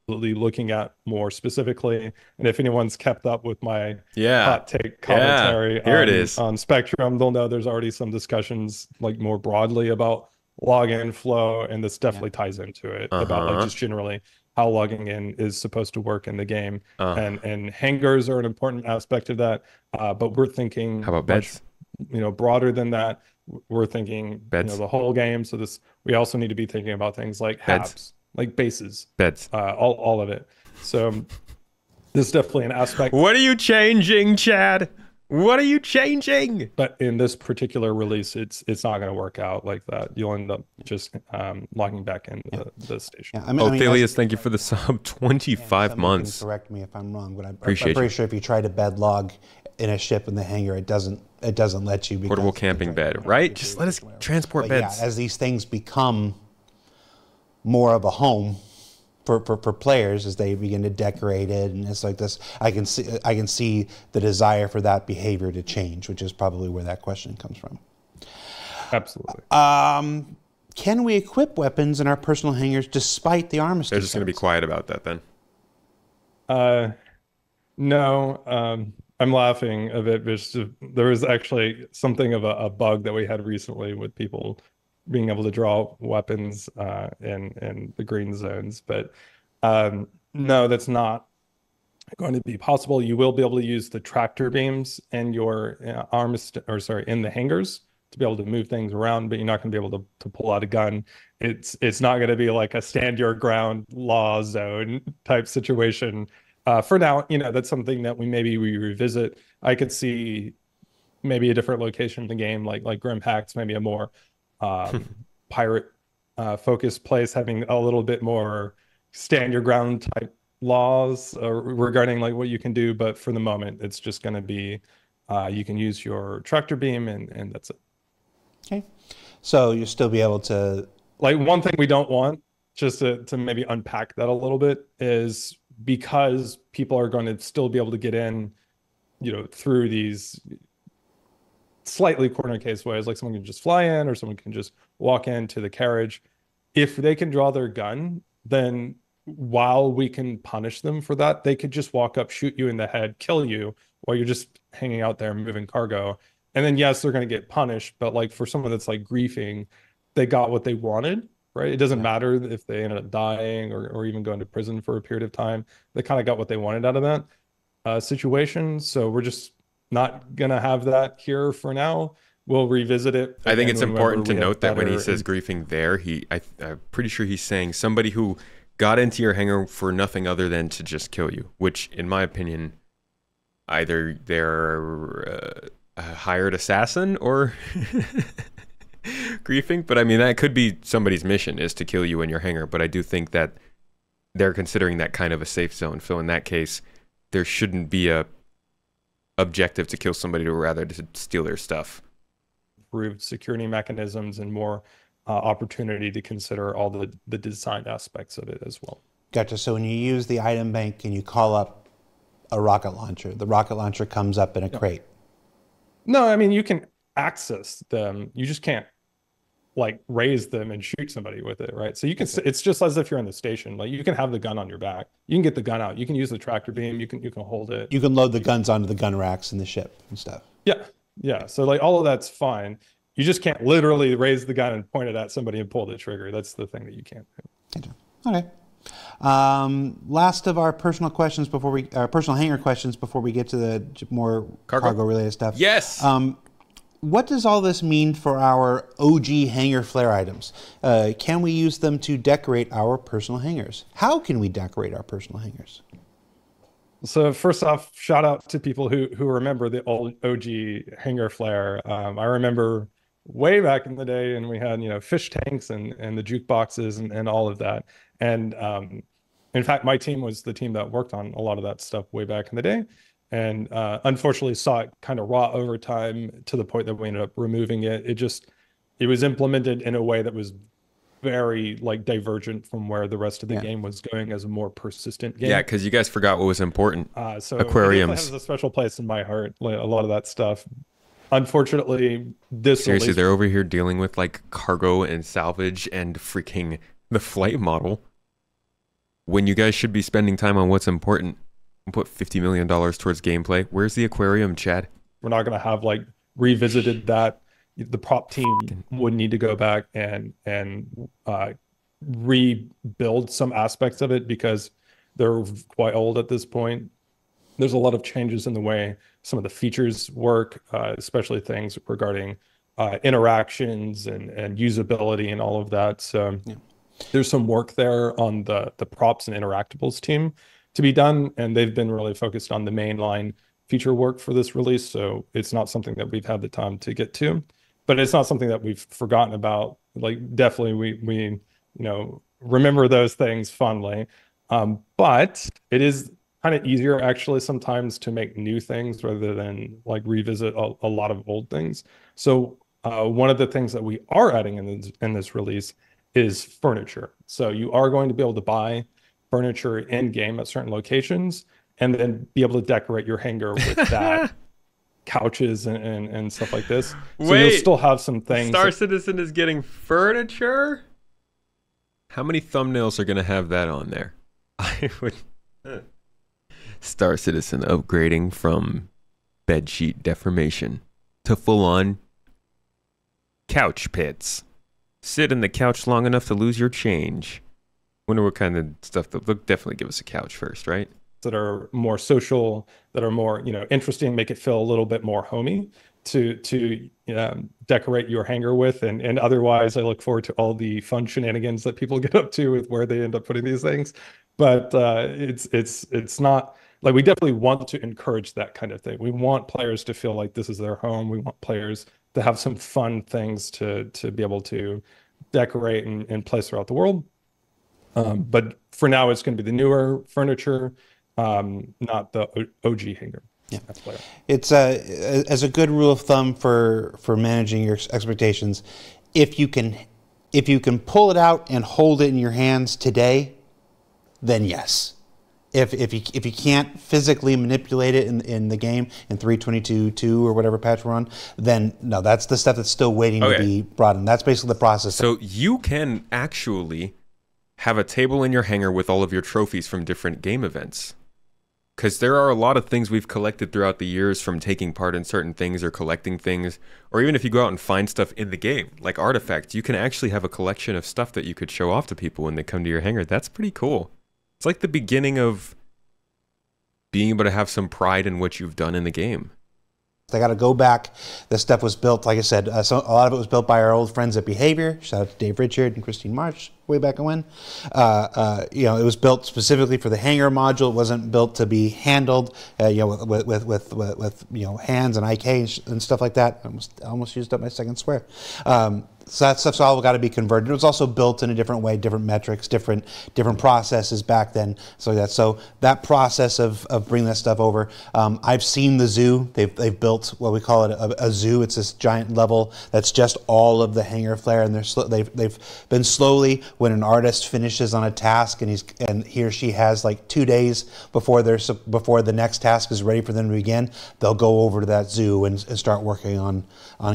Looking at more specifically, and if anyone's kept up with my hot take commentary on Spectrum, they'll know there's already some discussions, like, more broadly about login flow, and this definitely ties into it about, like, just generally how logging in is supposed to work in the game, and hangars are an important aspect of that. But we're thinking, how about beds? You know, broader than that, we're thinking beds, you know, the whole game. So this, we also need to be thinking about things like HAPs, like bases, beds, all of it. So this is definitely an aspect. What are you changing, Chad? What are you changing? But in this particular release, it's not going to work out like that. You'll end up just logging back in the station. Yeah, I mean, Othelius, thank you for the sub. 25 months. Correct me if I'm wrong, but I'm pretty sure if you try to bed log in a ship in the hangar, it doesn't let you. Portable camping bed, right? Just let us transport beds. Yeah, as these things become more of a home for players, as they begin to decorate it, and it's like this, I can see the desire for that behavior to change, which is probably where that question comes from. Absolutely. Can we equip weapons in our personal hangars despite the armistice? They're just going to be quiet about that then. No. I'm laughing a bit because there was actually something of a bug that we had recently with people being able to draw weapons in the green zones, but no, that's not going to be possible. You will be able to use the tractor beams in your in the hangars to be able to move things around, but you're not going to be able to pull out a gun. It's not going to be like a stand your ground law zone type situation. For now, you know, that's something that we revisit. I could see maybe a different location in the game, like Grim Hex, maybe a more pirate focused place, having a little bit more stand your ground type laws regarding, like, what you can do. But for the moment, it's just going to be you can use your tractor beam and that's it. Okay, so you'll still be able to, like, one thing we don't want, just to maybe unpack that a little bit, is because people are going to still be able to get in, you know, through these slightly corner case ways, like someone can just fly in or someone can just walk into the carriage. If they can draw their gun, then while we can punish them for that, they could just walk up, shoot you in the head, kill you while you're just hanging out there moving cargo. And then yes, they're going to get punished, but, like, for someone that's, like, griefing, they got what they wanted, right? It doesn't matter if they ended up dying or even going to prison for a period of time. They kind of got what they wanted out of that situation. So we're just not gonna have that here for now. we'll revisit it. I think it's important to note that when he says griefing there, I'm pretty sure he's saying somebody who got into your hangar for nothing other than to just kill you, which in my opinion, either they're a hired assassin or griefing. But I mean, that could be somebody's mission is to kill you in your hangar. But I do think that they're considering that kind of a safe zone. So in that case, there shouldn't be a objective to kill somebody, or rather to steal their stuff. Improved security mechanisms and more opportunity to consider all the design aspects of it as well. Gotcha. So when you use the item bank and you call up a rocket launcher, the rocket launcher comes up in a crate. No, I mean, you can access them. You just can't like raise them and shoot somebody with it, right? So you can, it's just as if you're in the station. Like you can have the gun on your back. You can get the gun out. You can use the tractor beam. You can hold it. You can load the guns onto the gun racks in the ship and stuff. Yeah. Yeah. So like all of that's fine. You just can't literally raise the gun and point it at somebody and pull the trigger. That's the thing that you can't do. Okay. Last of our personal questions before we, personal hangar questions before we get to the more cargo related stuff. Yes. What does all this mean for our OG hangar flare items? Can we use them to decorate our personal hangars? How can we decorate our personal hangars? So first off, shout out to people who remember the old OG hangar flare. I remember way back in the day, and we had, you know, fish tanks and the jukeboxes and all of that. And in fact, my team was the team that worked on a lot of that stuff way back in the day. And unfortunately saw it kind of raw over time to the point that we ended up removing it. It was implemented in a way that was very like divergent from where the rest of the game was going as a more persistent game. Yeah, because you guys forgot what was important. So aquariums. It has a special place in my heart, like, a lot of that stuff. Unfortunately, this... Seriously, they're over here dealing with like cargo and salvage and freaking the flight model when you guys should be spending time on what's important. Put $50 million towards gameplay. Where's the aquarium, Chad? We're not going to have like revisited that. The prop team would need to go back and rebuild some aspects of it because they're quite old at this point. There's a lot of changes in the way some of the features work, especially things regarding interactions and usability and all of that. So there's some work there on the props and interactables team to be done, and they've been really focused on the mainline feature work for this release, so it's not something that we've had the time to get to, but it's not something that we've forgotten about. Like, definitely we you know, remember those things fondly, but it is kind of easier actually sometimes to make new things rather than like revisit a lot of old things. So one of the things that we are adding in this release is furniture. So you are going to be able to buy furniture in game at certain locations and then be able to decorate your hangar with that. Couches and stuff like this. So you'll still have some things. Star Citizen is getting furniture? How many thumbnails are going to have that on there? I would. Star Citizen upgrading from bedsheet deformation to full-on couch pits. Sit in the couch long enough to lose your change. Wonder what kind of stuff. They'll definitely give us a couch first, right? That are more social, that are more, you know, interesting, make it feel a little bit more homey to decorate your hangar with. And otherwise, I look forward to all the fun shenanigans that people get up to with where they end up putting these things. But it's not like, we definitely want to encourage that kind of thing. We want players to feel like this is their home. We want players to have some fun things to be able to decorate and place throughout the world. But for now, it's going to be the newer furniture, not the OG hangar. Yeah, it's as a good rule of thumb for managing your expectations. If you can pull it out and hold it in your hands today, then yes. If you can't physically manipulate it in the game in 3.22.2 or whatever patch we're on, then no, that's the stuff that's still waiting to be brought in. That's basically the process. So you can actually have a table in your hangar with all of your trophies from different game events. Because there are a lot of things we've collected throughout the years from taking part in certain things or collecting things. Or even if you go out and find stuff in the game, like artifacts, you can actually have a collection of stuff that you could show off to people when they come to your hangar. That's pretty cool. It's like the beginning of being able to have some pride in what you've done in the game. They got to go back. This stuff was built, like I said, a lot of it was built by our old friends at Behavior. Shout out to Dave Richard and Christine March way back when. You know, it was built specifically for the hangar module. It wasn't built to be handled, you know, with you know, hands and IK and stuff like that. I almost used up my second swear. So that stuff's all got to be converted. It was also built in a different way, different metrics, different processes back then. So that process of bringing that stuff over. I've seen the zoo. They've built what we call it a zoo. It's this giant level that's just all of the hangar flare, and they've been slowly. When an artist finishes on a task and he or she has like 2 days before the next task is ready for them to begin, they'll go over to that zoo and start working on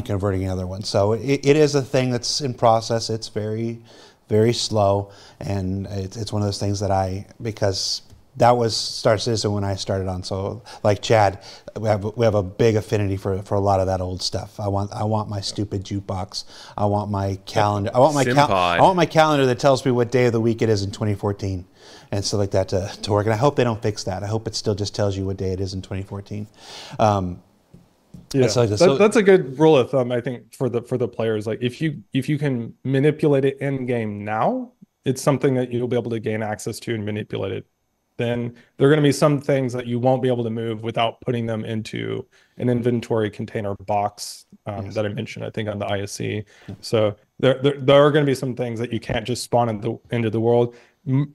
converting another one. So it is a thing that's in process. It's very, very slow, and it's one of those things that because that was Star Citizen when I started on. So like Chad, we have a big affinity for a lot of that old stuff. I want my stupid jukebox. I want my calendar. I want my calendar that tells me what day of the week it is in 2014. And stuff like that to work. And I hope they don't fix that. I hope it still just tells you what day it is in 2014. Yeah, that's a good rule of thumb, I think, for the players. Like, if you can manipulate it in game now, it's something that you'll be able to gain access to and manipulate it. Then there are going to be some things that you won't be able to move without putting them into an inventory container box that I mentioned, I think, on the ISC. Yeah. So there are going to be some things that you can't just spawn into the world,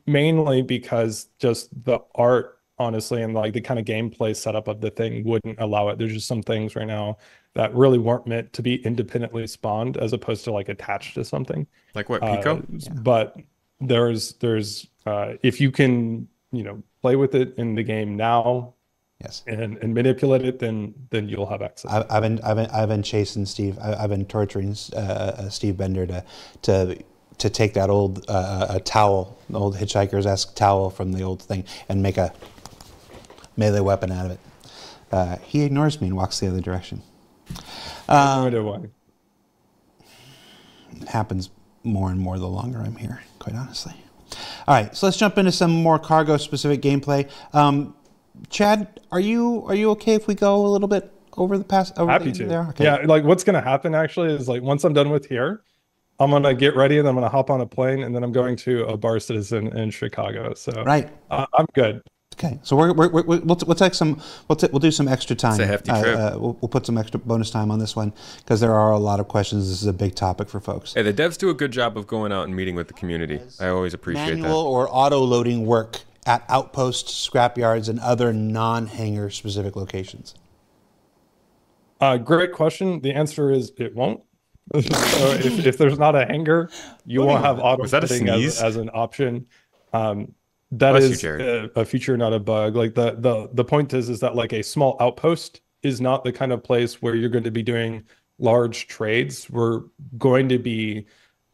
mainly because just the art, honestly, and like the kind of gameplay setup of the thing wouldn't allow it. There's just some things right now that really weren't meant to be independently spawned, as opposed to like attached to something. Like what, Pico? Yeah. But there's if you can, you know, play with it in the game now, yes, and manipulate it, then you'll have access. I've been chasing Steve. I've been torturing Steve Bender to take that old towel, the old Hitchhiker's-esque towel from the old thing, and make a melee weapon out of it. He ignores me and walks the other direction. I wonder why. It happens more and more the longer I'm here, quite honestly. All right, so let's jump into some more cargo-specific gameplay. Chad, are you okay if we go a little bit over the past? Happy to. There? Okay. Yeah, like what's going to happen actually is, like, once I'm done with here, I'm gonna get ready and I'm gonna hop on a plane and then I'm going to a Bar Citizen in Chicago. So right, I'm good. Okay, so we'll do some extra time. It's a hefty trip. We'll put some extra bonus time on this one because there are a lot of questions. This is a big topic for folks. Hey, the devs do a good job of going out and meeting with the community. I always appreciate that. Manual or auto loading work at outposts, scrapyards, and other non-hangar specific locations. Great question. The answer is it won't. So if there's not a hangar, you won't have auto-loading as an option. That is a feature, not a bug. Like the point is that like a small outpost is not the kind of place where you're going to be doing large trades. We're going to be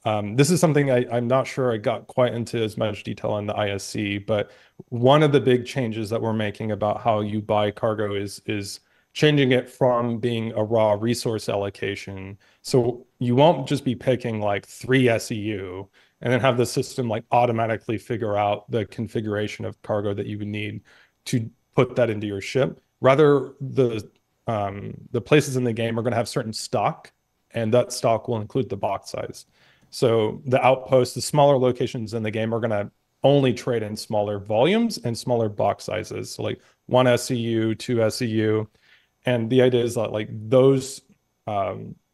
this is something I'm not sure I got quite into as much detail on the ISC, but one of the big changes that we're making about how you buy cargo is changing it from being a raw resource allocation. So you won't just be picking like 3 SCU and then have the system like automatically figure out the configuration of cargo that you would need to put that into your ship. Rather, the places in the game are going to have certain stock, and that stock will include the box size. So the outposts, the smaller locations in the game, are going to only trade in smaller volumes and smaller box sizes. So like 1 SCU, 2 SCU. And the idea is that like those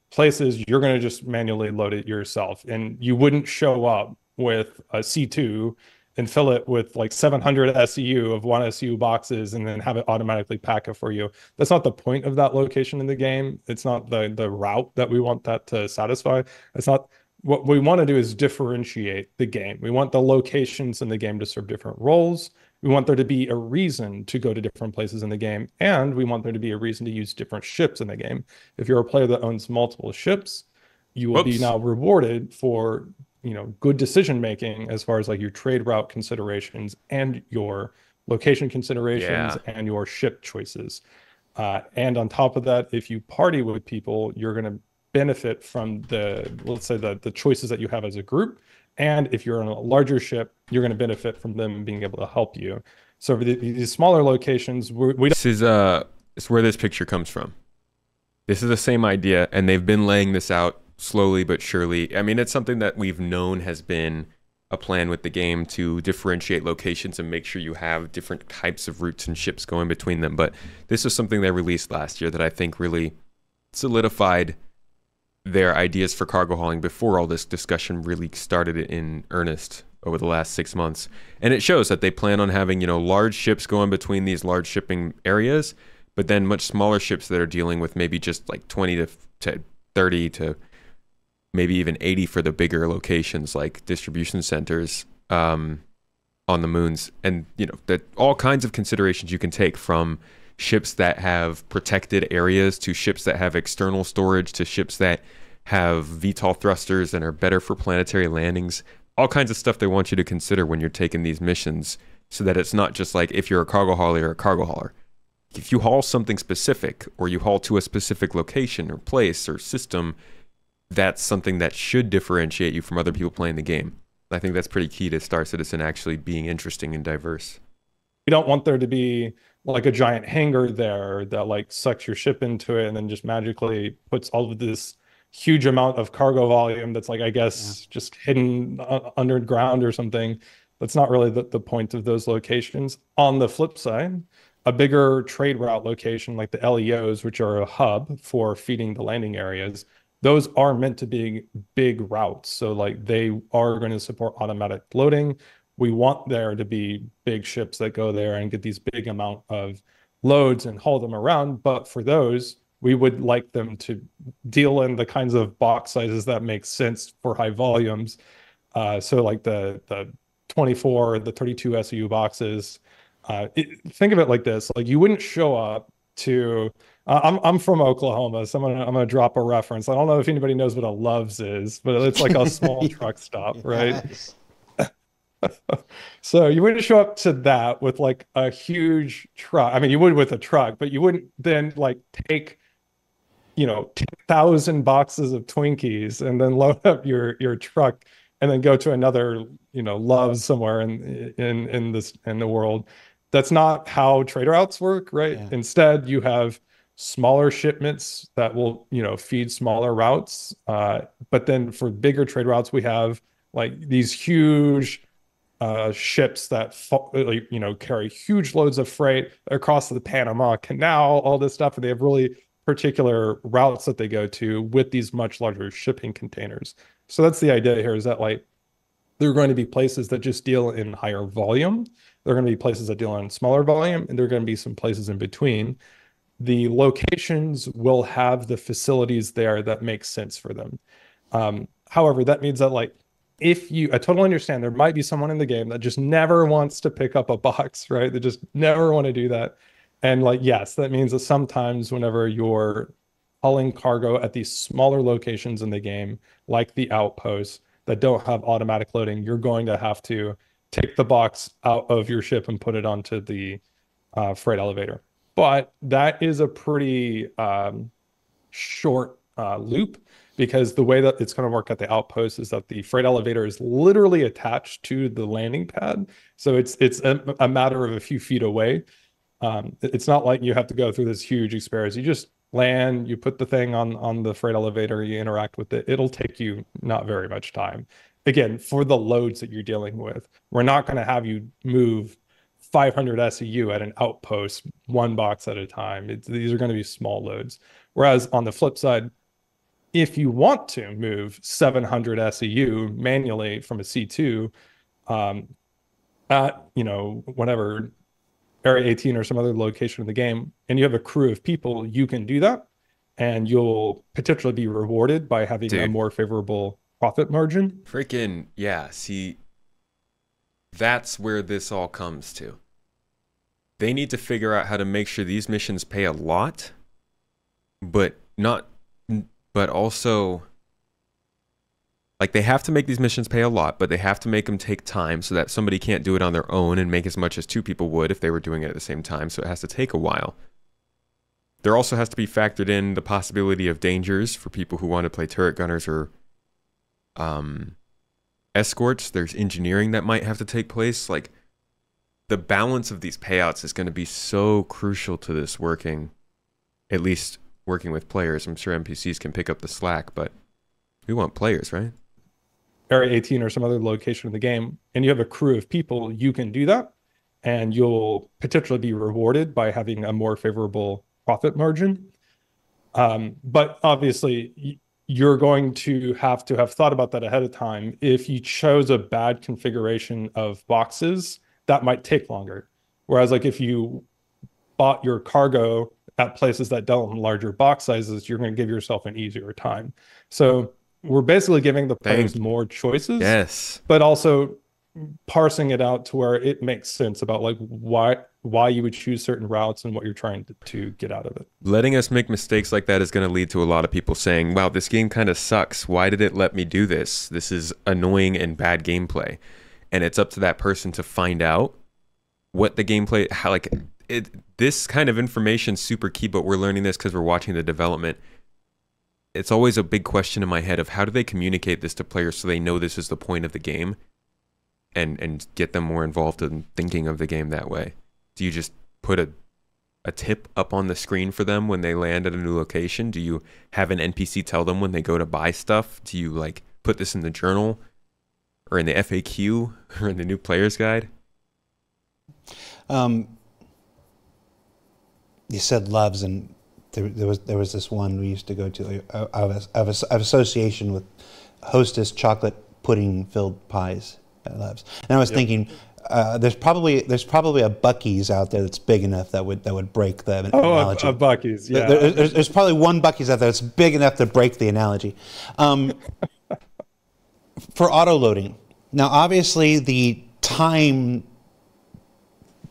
places, you're going to just manually load it yourself, and you wouldn't show up with a C2 and fill it with like 700 SCU of 1 SCU boxes and then have it automatically pack it for you. That's not the point of that location in the game. It's not the route that we want that to satisfy. It's not what we want to do. Is differentiate the game. We want the locations in the game to serve different roles. We want there to be a reason to go to different places in the game, and we want there to be a reason to use different ships in the game. If you're a player that owns multiple ships, you will be now rewarded for, you know, good decision making as far as like your trade route considerations and your location considerations and your ship choices. And on top of that, if you party with people, you're going to benefit from the, let's say, the choices that you have as a group. And if you're on a larger ship, you're going to benefit from them being able to help you. So for these smaller locations, we don't... This is where this picture comes from. This is the same idea, and they've been laying this out slowly but surely. I mean, it's something that we've known has been a plan with the game to differentiate locations and make sure you have different types of routes and ships going between them. But this was something they released last year that I think really solidified their ideas for cargo hauling before all this discussion really started in earnest over the last 6 months. And it shows that they plan on having, you know, large ships going between these large shipping areas, but then much smaller ships that are dealing with maybe just like 20 to 30 to maybe even 80 for the bigger locations like distribution centers on the moons. And, you know, that all kinds of considerations you can take, from ships that have protected areas to ships that have external storage to ships that have VTOL thrusters and are better for planetary landings. All kinds of stuff they want you to consider when you're taking these missions, so that it's not just like if you're a cargo hauler, you're a cargo hauler. If you haul something specific, or you haul to a specific location or place or system, that's something that should differentiate you from other people playing the game. I think that's pretty key to Star Citizen actually being interesting and diverse. We don't want there to be like a giant hangar there that like sucks your ship into it and then just magically puts all of this huge amount of cargo volume that's like, I guess, just hidden underground or something. That's not really the point of those locations. On the flip side, a bigger trade route location like the LEOs, which are a hub for feeding the landing areas, those are meant to be big routes. So like they are going to support automatic loading. We want there to be big ships that go there and get these big amount of loads and haul them around. But for those, we would like them to deal in the kinds of box sizes that make sense for high volumes. So like the 24, the 32 SCU boxes. Think of it like this, like you wouldn't show up to, I'm from Oklahoma, so I'm gonna drop a reference. I don't know if anybody knows what a Love's is, but it's like a small truck stop, right? Yes. So you wouldn't show up to that with like a huge truck. I mean, you would with a truck, but you wouldn't then like take, you know, 10,000 boxes of Twinkies and then load up your truck and then go to another, you know, Love somewhere in the world. That's not how trade routes work, right? Yeah. Instead, you have smaller shipments that will, you know, feed smaller routes. But then for bigger trade routes, we have like these huge ships that, you know, carry huge loads of freight across the Panama Canal, all this stuff. And they have really particular routes that they go to with these much larger shipping containers. So that's the idea here, is that like there are going to be places that just deal in higher volume. There are going to be places that deal in smaller volume, and there are going to be some places in between. The locations will have the facilities there that make sense for them. However, that means that like, if you, I totally understand there might be someone in the game that just never wants to pick up a box, right? They just never want to do that. And like, yes, that means that sometimes whenever you're hauling cargo at these smaller locations in the game, like the outposts that don't have automatic loading, you're going to have to take the box out of your ship and put it onto the freight elevator. But that is a pretty short loop, because the way that it's going to work at the outpost is that the freight elevator is literally attached to the landing pad. So it's a matter of a few feet away. It's not like you have to go through this huge experience. You just land, you put the thing on the freight elevator, you interact with it. It'll take you not very much time. Again, for the loads that you're dealing with, we're not going to have you move 500 SCU at an outpost, one box at a time. These are going to be small loads. Whereas on the flip side, if you want to move 700 SCU manually from a C2 at, you know, whatever, Area 18 or some other location in the game, and you have a crew of people, you can do that, and you'll potentially be rewarded by having a more favorable profit margin. Freaking, yeah, see, that's where this all comes to. They need to figure out how to make sure these missions pay a lot, but also, like, they have to make these missions pay a lot, but they have to make them take time so that somebody can't do it on their own and make as much as two people would if they were doing it at the same time, so it has to take a while. There also has to be factored in the possibility of dangers for people who want to play turret gunners or escorts. There's engineering that might have to take place. Like, the balance of these payouts is going to be so crucial to this working, at least working with players. I'm sure NPCs can pick up the slack, but we want players, right? Area 18 or some other location in the game, and you have a crew of people, you can do that, and you'll potentially be rewarded by having a more favorable profit margin. But obviously, you're going to have thought about that ahead of time. If you chose a bad configuration of boxes, that might take longer. Whereas, like, if you bought your cargo at places that dealt in larger box sizes, you're going to give yourself an easier time. So we're basically giving the players more choices, yes, but also parsing it out to where it makes sense about like why you would choose certain routes and what you're trying to get out of it. Letting us make mistakes like that is going to lead to a lot of people saying, wow, this game kind of sucks. Why did it let me do this? This is annoying and bad gameplay. And it's up to that person to find out what the gameplay, how, like, this kind of information is super key, but we're learning this because we're watching the development. It's always a big question in my head of how do they communicate this to players so they know this is the point of the game, and get them more involved in thinking of the game that way. Do you just put a tip up on the screen for them when they land at a new location? Do you have an NPC tell them when they go to buy stuff? Do you like put this in the journal or in the FAQ or in the new player's guide? You said loves, and there was this one we used to go to of association with Hostess chocolate pudding filled pies at Loves. And I was thinking, there's probably a Buc-ee's out there that's big enough that would break the analogy. Oh, a Buc-ee's, yeah. There's probably one Buc-ee's out there that's big enough to break the analogy. For auto loading, now obviously the time.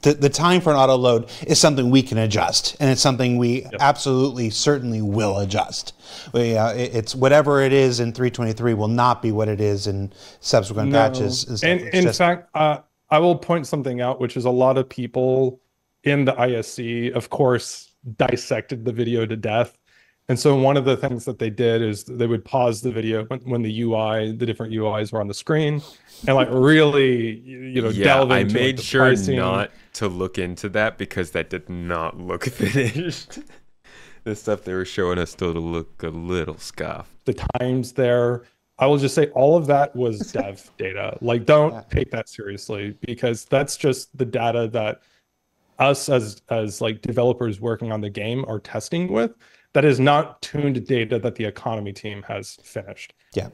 The time for an auto load is something we can adjust, and it's something we absolutely, certainly will adjust. It's whatever it is in 3.23 will not be what it is in subsequent patches. In fact, I will point something out, which is a lot of people in the ISC, of course, dissected the video to death. And so one of the things that they did is they would pause the video when the UI, the different UIs were on the screen, and like really, you know, delve into the pricing. Not to look into that because that did not look finished. The stuff they were showing us still to look a little scuffed. The times there, I will just say all of that was dev data. Like, don't take that seriously, because that's just the data that us as like developers working on the game are testing with. That is not tuned data that the economy team has finished. Yeah.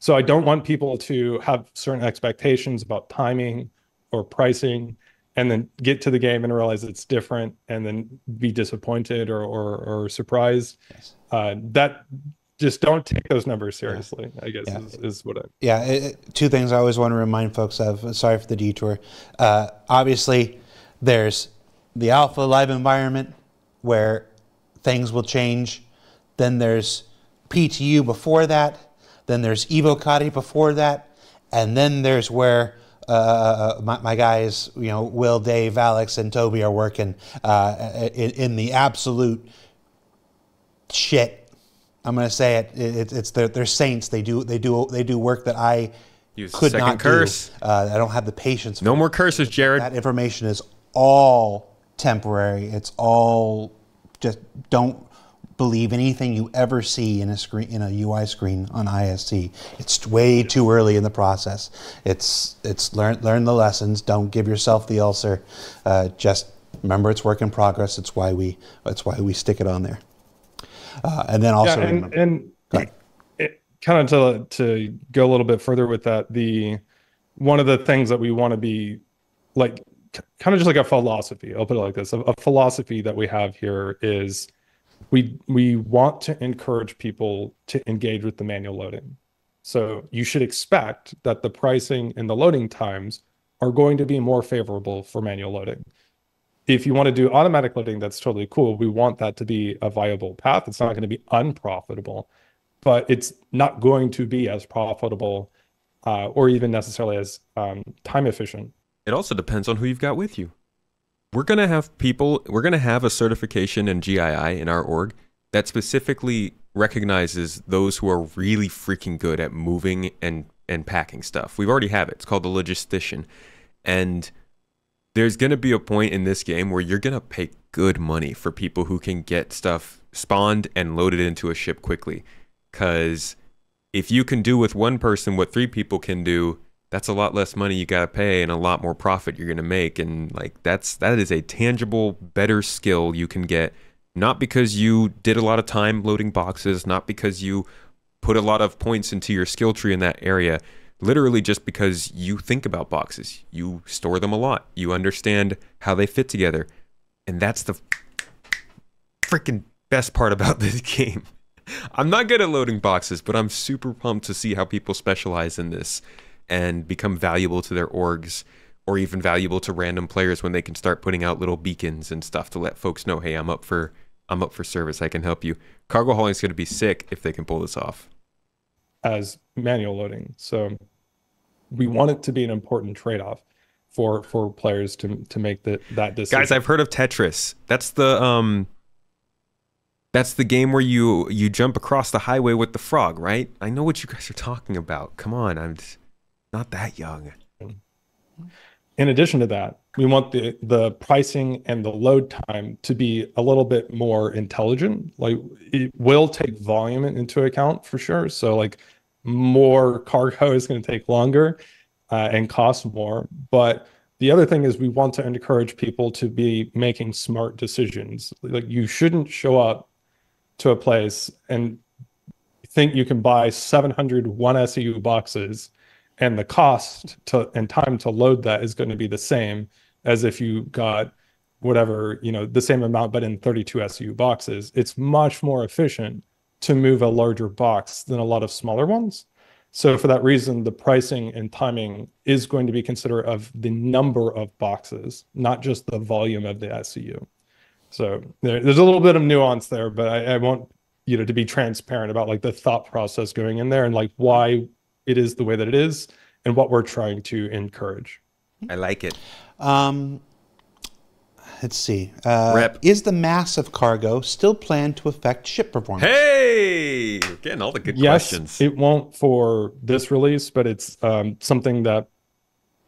So I don't want people to have certain expectations about timing or pricing, and then get to the game and realize it's different, and then be disappointed or surprised. Yes. That just don't take those numbers seriously. Yeah. I guess is what I. Yeah. Two things I always want to remind folks of. Sorry for the detour. Obviously, there's the alpha live environment where things will change. Then there's PTU before that. Then there's Evocati before that. And then there's where my guys, you know, Will, Dave, Alex, and Toby are working in the absolute shit. I'm gonna say it. It's they're saints. They do work that I could not curse. I don't have the patience. No more curses, Jared. That information is all temporary. It's all. Just don't believe anything you ever see in a screen, in a UI screen on ISC. It's way too early in the process. It's learn the lessons. Don't give yourself the ulcer. Just remember it's work in progress. It's why we stick it on there. And then also remember, and it, kind of to go a little bit further with that. One of the things that we want to be like. Kind of just like a philosophy, I'll put it like this, a philosophy that we have here is we want to encourage people to engage with the manual loading. So you should expect that the pricing and the loading times are going to be more favorable for manual loading. If you want to do automatic loading, that's totally cool. We want that to be a viable path. It's not going to be unprofitable, but it's not going to be as profitable or even necessarily as time efficient. It also depends on who you've got with you. We're going to have a certification and GII in our org that specifically recognizes those who are really freaking good at moving and packing stuff. We already have it. It's called the logistician. And there's going to be a point in this game where you're going to pay good money for people who can get stuff spawned and loaded into a ship quickly. Because if you can do with one person what three people can do, that's a lot less money you gotta pay and a lot more profit you're gonna make. And like that is a tangible, better skill you can get. Not because you did a lot of time loading boxes, not because you put a lot of points into your skill tree in that area. Literally just because you think about boxes, you store them a lot, you understand how they fit together. And that's the freaking best part about this game. I'm not good at loading boxes, but I'm super pumped to see how people specialize in this and become valuable to their orgs, or even valuable to random players when they can start putting out little beacons and stuff to let folks know, hey, I'm up for service, I can help you. Cargo hauling is going to be sick if they can pull this off. As manual loading. So we want it to be an important trade-off for players to make that decision. Guys, I've heard of Tetris. That's the game where you jump across the highway with the frog, right? I know what you guys are talking about. Come on, I'm not that young. In addition to that, we want the pricing and the load time to be a little bit more intelligent. Like, it will take volume into account for sure. So like more cargo is going to take longer and cost more. But the other thing is we want to encourage people to be making smart decisions. Like, you shouldn't show up to a place and think you can buy 700 1SEU boxes and the cost and time to load that is going to be the same as if you got whatever, you know, the same amount, but in 32 SU boxes. It's much more efficient to move a larger box than a lot of smaller ones. So for that reason, the pricing and timing is going to be considerate of the number of boxes, not just the volume of the SCU. So there's a little bit of nuance there, but I want, you know, to be transparent about like the thought process going in there and like why it is the way that it is and what we're trying to encourage. I like it. Let's see. Is the mass of cargo still planned to affect ship performance? Hey! We're getting all the good questions. Yes, it won't for this release, but it's something that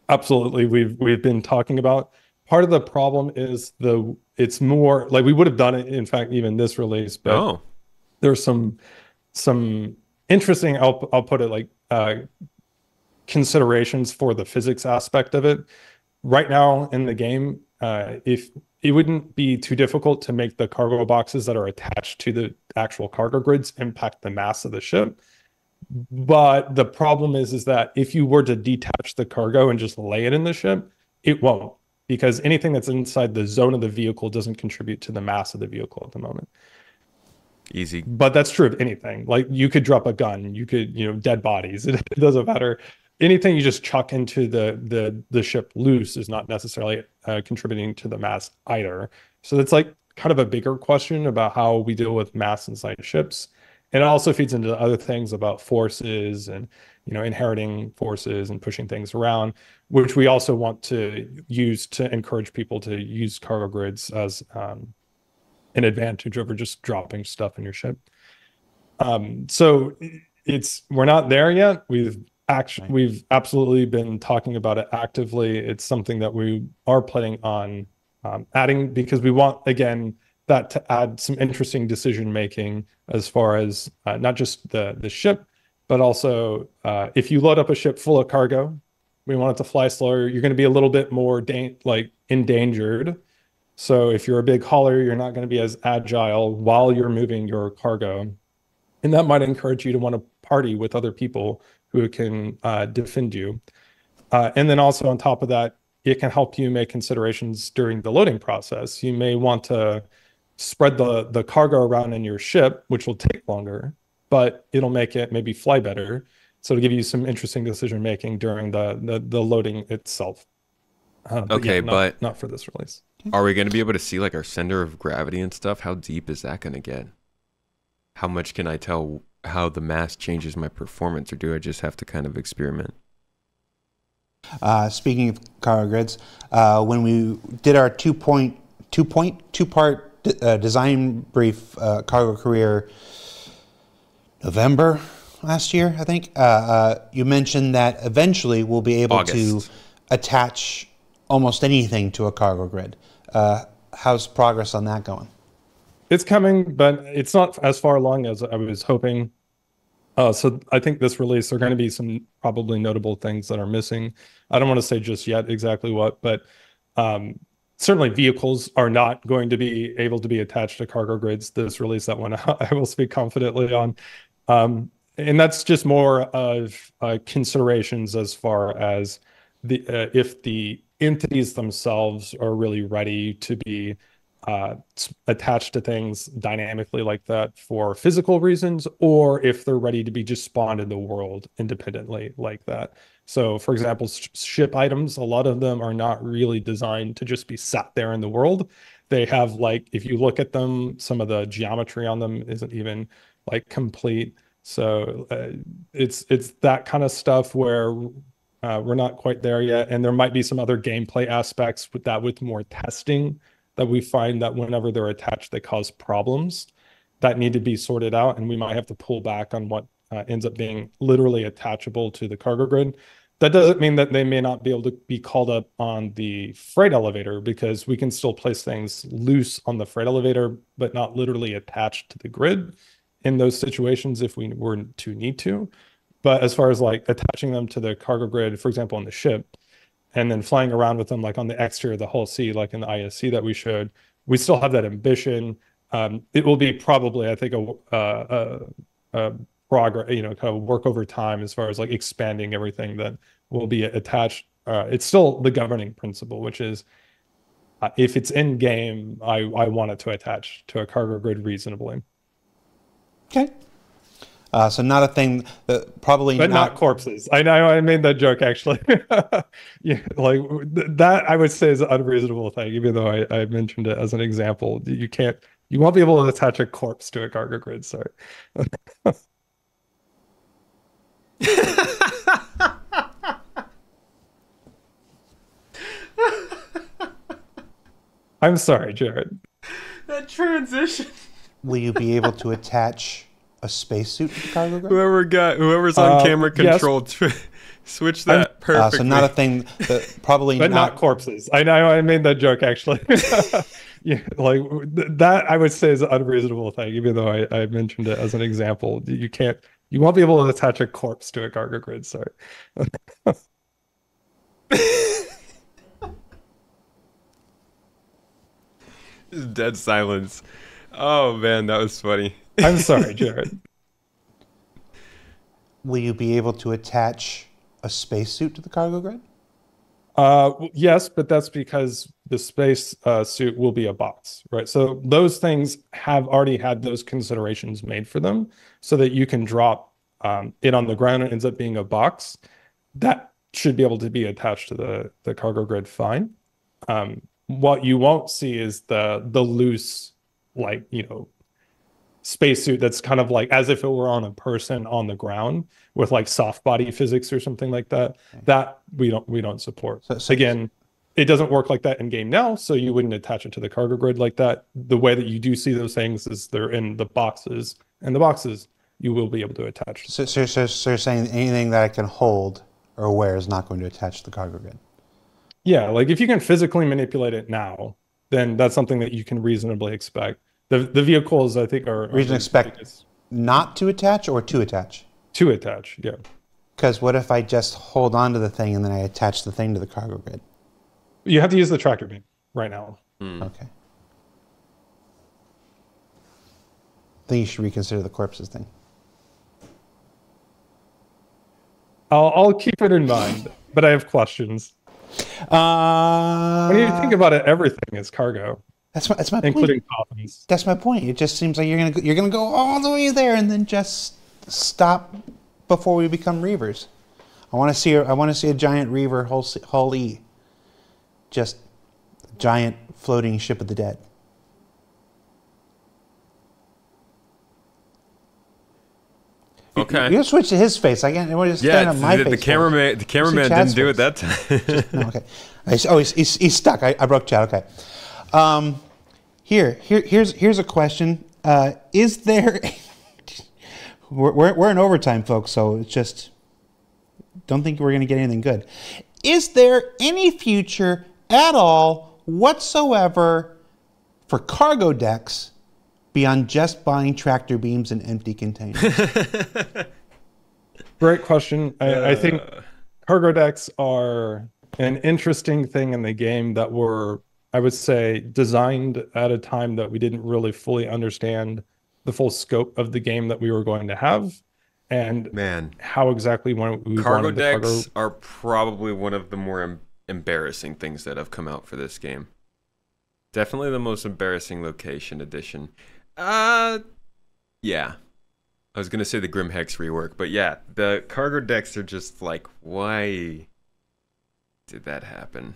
absolutely we've been talking about. Part of the problem is it's more like we would have done it, in fact, even this release, but there's some interesting, I'll put it like, considerations for the physics aspect of it. Right now in the game, if it wouldn't be too difficult to make the cargo boxes that are attached to the actual cargo grids impact the mass of the ship. But the problem is that if you were to detach the cargo and just lay it in the ship, it won't, because anything that's inside the zone of the vehicle doesn't contribute to the mass of the vehicle at the moment. Easy. But that's true of anything. Like, you could drop a gun, you could, you know, dead bodies, it doesn't matter. Anything you just chuck into the ship loose is not necessarily contributing to the mass either. So that's like kind of a bigger question about how we deal with mass inside ships. And it also feeds into other things about forces and, you know, inheriting forces and pushing things around, which we also want to use to encourage people to use cargo grids as an advantage over just dropping stuff in your ship. So we're not there yet. We've absolutely been talking about it actively. It's something that we are planning on adding, because we want, again, that to add some interesting decision making as far as not just the ship, but also if you load up a ship full of cargo, we want it to fly slower. You're going to be a little bit more endangered. So if you're a big hauler, you're not going to be as agile while you're moving your cargo. And that might encourage you to want to party with other people who can defend you. And then also on top of that, it can help you make considerations during the loading process. You may want to spread the cargo around in your ship, which will take longer, but it'll make it maybe fly better. So it'll give you some interesting decision-making during the loading itself. But not for this release. Are we going to be able to see like our center of gravity and stuff? How deep is that going to get? How much can I tell how the mass changes my performance, or do I just have to kind of experiment? Speaking of cargo grids, when we did our two-part design brief, Cargo Career, November last year, I think, you mentioned that eventually we'll be able to attach almost anything to a cargo grid. How's progress on that going? It's coming, but it's not as far along as I was hoping. So I think this release, there are going to be some probably notable things that are missing. I don't want to say just yet exactly what, but certainly vehicles are not going to be able to be attached to cargo grades this release. That one I will speak confidently on. And that's just more of considerations as far as the if the entities themselves are really ready to be attached to things dynamically like that for physical reasons, or if they're ready to be just spawned in the world independently like that. So for example, ship items, a lot of them are not really designed to just be sat there in the world. They have, like, if you look at them, some of the geometry on them isn't even like complete. So it's that kind of stuff where we're not quite there yet. And there might be some other gameplay aspects with that, with more testing, that we find that whenever they're attached, they cause problems that need to be sorted out. And we might have to pull back on what ends up being literally attachable to the cargo grid. That doesn't mean that they may not be able to be called up on the freight elevator, because we can still place things loose on the freight elevator, but not literally attached to the grid in those situations if we were to need to. But as far as like attaching them to the cargo grid, for example, on the ship, and then flying around with them, like on the exterior of the whole sea, like in the ISC that we showed, we still have that ambition. It will be probably, I think, a progress, you know, kind of work over time as far as like expanding everything that will be attached. It's still the governing principle, which is if it's in game, I want it to attach to a cargo grid reasonably. Okay. So not a thing that probably, but not corpses. I know I made that joke actually. Yeah, like that I would say is an unreasonable thing, even though I mentioned it as an example. You won't be able to attach a corpse to a cargo grid. Sorry. I'm sorry, Jared. That transition. Will you be able to attach a spacesuit to the cargo grid? Whoever's on camera control, yes. Switch that perfectly. So not a thing that probably but not corpses. I know I made that joke actually. Yeah, like that I would say is an unreasonable thing, even though I mentioned it as an example. You won't be able to attach a corpse to a cargo grid, sorry. Dead silence. Oh man, that was funny. I'm sorry, Jared. Will you be able to attach a spacesuit to the cargo grid? Yes, but that's because the space suit will be a box, right? So those things have already had those considerations made for them, so that you can drop it on the ground and it ends up being a box. That should be able to be attached to the cargo grid fine. What you won't see is the loose, like, you know, spacesuit that's kind of like as if it were on a person on the ground with like soft body physics or something like that. Okay. That we don't support. So again, it doesn't work like that in game now, so you wouldn't attach it to the cargo grid like that. The way that you do see those things is they're in the boxes, and the boxes you will be able to attach. So you're saying anything that I can hold or wear is not going to attach to the cargo grid? Yeah, like if you can physically manipulate it now, then that's something that you can reasonably expect. The vehicles, I think, are... Reason expect not to attach or to attach? To attach, yeah. Because what if I just hold on to the thing and then I attach the thing to the cargo grid? You have to use the tractor beam right now. Mm. Okay. I think you should reconsider the corpses thing. I'll keep it in mind, but I have questions. When you think about it, everything is cargo. That's my including coffins. That's my point. It just seems like you're gonna go all the way there and then just stop before we become reavers. I want to see a giant reaver hull E, just a giant floating ship of the dead. Okay. You can switch to his face. I can't. We're just stand on my face. The cameraman didn't do it that time. No, okay. He's stuck. I broke Chad. Okay. Here's a question. Is there? We're in overtime, folks. So it's just don't think we're going to get anything good. Is there any future at all whatsoever for cargo decks beyond just buying tractor beams and empty containers? Great question. I think cargo decks are an interesting thing in the game that were, I would say, designed at a time that we didn't really fully understand the full scope of the game that we were going to have. And man, how exactly when we cargo decks are probably one of the more embarrassing things that have come out for this game. Definitely the most embarrassing location addition. Yeah. I was going to say the Grim Hex rework, but yeah, the cargo decks are just like, why did that happen?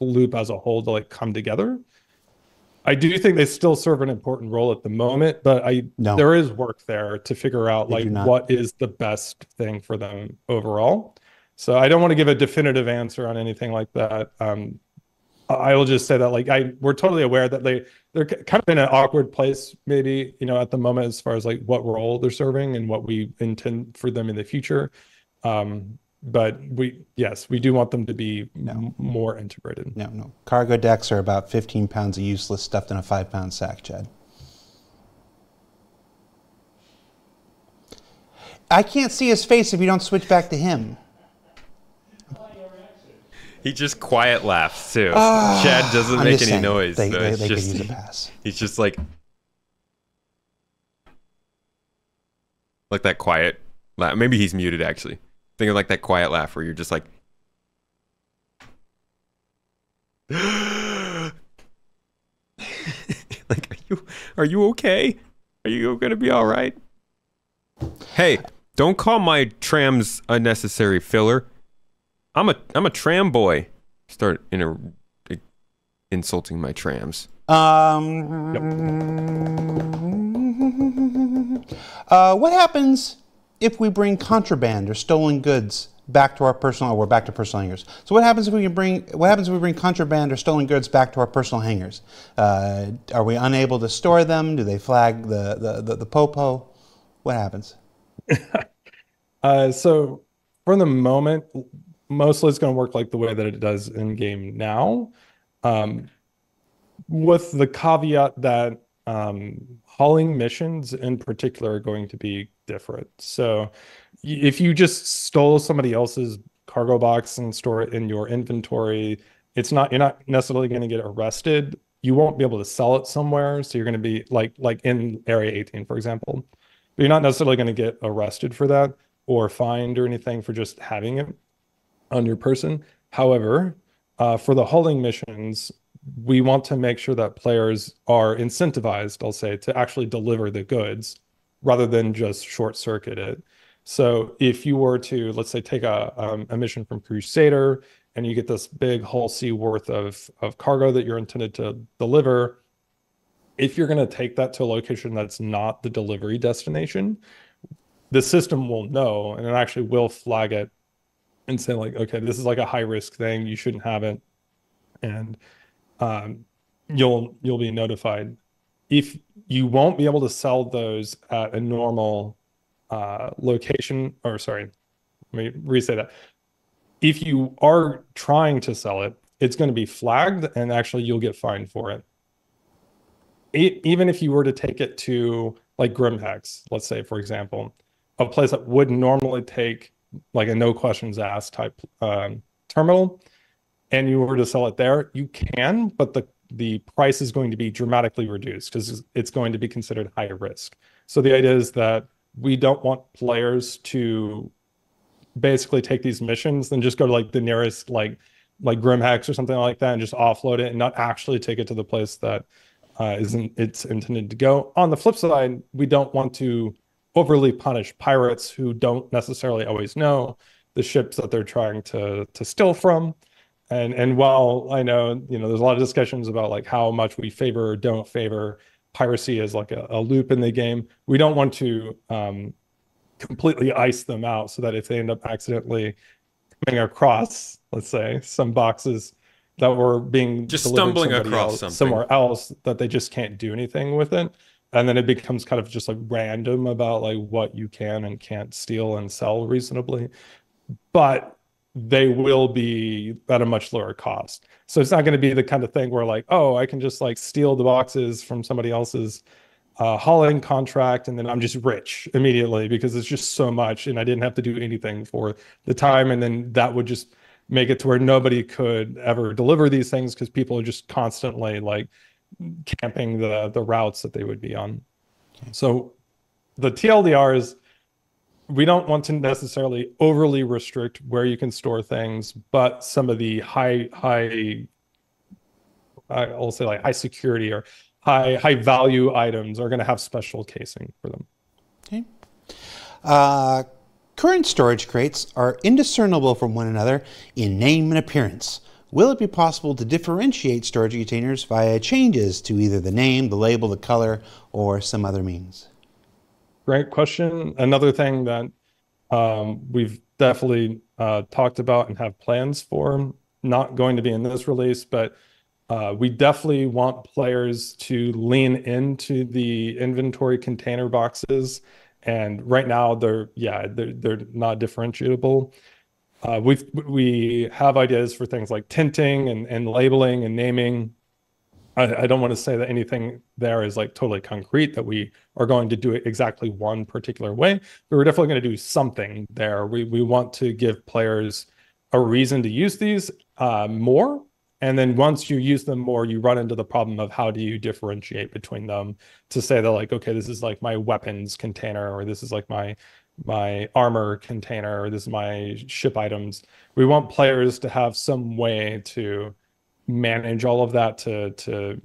Loop as a whole to like come together. I do think they still serve an important role at the moment, but there is work there to figure out like what is the best thing for them overall. So I don't want to give a definitive answer on anything like that. I will just say that like we're totally aware that they're kind of in an awkward place maybe, you know, at the moment as far as like what role they're serving and what we intend for them in the future. But we do want them to be more integrated. No. Cargo decks are about 15 pounds of useless stuff in a 5-pound sack, Chad. I can't see his face if you don't switch back to him. He just quiet laughs too. Chad doesn't make any noise. They could use a pass. He's just like that quiet laugh. Maybe he's muted actually. Think of like that quiet laugh where you're just like, like, are you okay? Are you gonna be all right? Hey, don't call my trams unnecessary filler. I'm a tram boy. Start insulting my trams. What happens if we bring contraband or stolen goods back to our personal, or back to personal hangars? So what happens if we can bring, what happens if we bring contraband or stolen goods back to our personal hangars? Are we unable to store them? Do they flag the popo? What happens? So for the moment, mostly it's going to work like the way that it does in game now, with the caveat that hauling missions in particular are going to be different. So if you just stole somebody else's cargo box and store it in your inventory, you're not necessarily going to get arrested. You won't be able to sell it somewhere. So you're going to be like in Area 18, for example, but you're not necessarily going to get arrested for that or fined or anything for just having it on your person. However, for the hauling missions, we want to make sure that players are incentivized, I'll say, to actually deliver the goods rather than just short circuit it. So if you were to, let's say, take a mission from Crusader and you get this big whole sea worth of cargo that you're intended to deliver, if you're going to take that to a location that's not the delivery destination, the system will know and it actually will flag it and say like, okay, this is like a high risk thing, you shouldn't have it, and you'll be notified. If you won't be able to sell those at a normal location, or sorry, let me re-say that. If you are trying to sell it, it's going to be flagged and actually you'll get fined for it. Even if you were to take it to like Grim Hex, let's say, for example, a place that would normally take like a no questions asked type terminal, and you were to sell it there, you can, but the price is going to be dramatically reduced because it's going to be considered high risk. So the idea is that we don't want players to basically take these missions and just go to like the nearest like Grim Hex or something like that and just offload it and not actually take it to the place that it's intended to go. On the flip side, we don't want to overly punish pirates who don't necessarily always know the ships that they're trying to steal from. And while I know, you know, there's a lot of discussions about like how much we favor or don't favor piracy as like a loop in the game, we don't want to completely ice them out so that if they end up accidentally coming across, let's say, some boxes that were being just stumbling across somewhere else, that they just can't do anything with it. And then it becomes kind of just like random about like what you can and can't steal and sell reasonably. But they will be at a much lower cost. So it's not going to be the kind of thing where like, oh, I can just like steal the boxes from somebody else's hauling contract and then I'm just rich immediately because it's just so much and I didn't have to do anything for the time. And then that would just make it to where nobody could ever deliver these things because people are just constantly like camping the routes that they would be on. Okay. So the TLDR is we don't want to necessarily overly restrict where you can store things, but some of the high I'll say like high security or high value items are going to have special casing for them. Okay. Current storage crates are indiscernible from one another in name and appearance. Will it be possible to differentiate storage containers via changes to either the name, the label, the color, or some other means? Great question. Another thing that we've definitely talked about and have plans for, not going to be in this release, but we definitely want players to lean into the inventory container boxes. And right now they're not differentiable. We have ideas for things like tinting and labeling and naming. I don't want to say that anything there is like totally concrete that we are going to do it exactly one particular way, but we're definitely going to do something there. We want to give players a reason to use these more. And then once you use them more, you run into the problem of how do you differentiate between them to say that like, okay, this is like my weapons container, or this is like my armor container, or this is my ship items. We want players to have some way to manage all of that to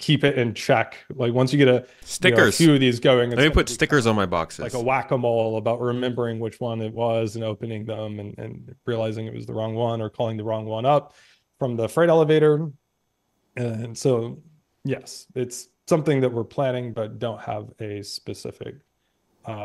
keep it in check. Like once you get a stickers, a few of these going, let me put stickers on my boxes, like a whack-a-mole about remembering which one it was and opening them and realizing it was the wrong one or calling the wrong one up from the freight elevator. And so, yes, it's something that we're planning, but don't have a specific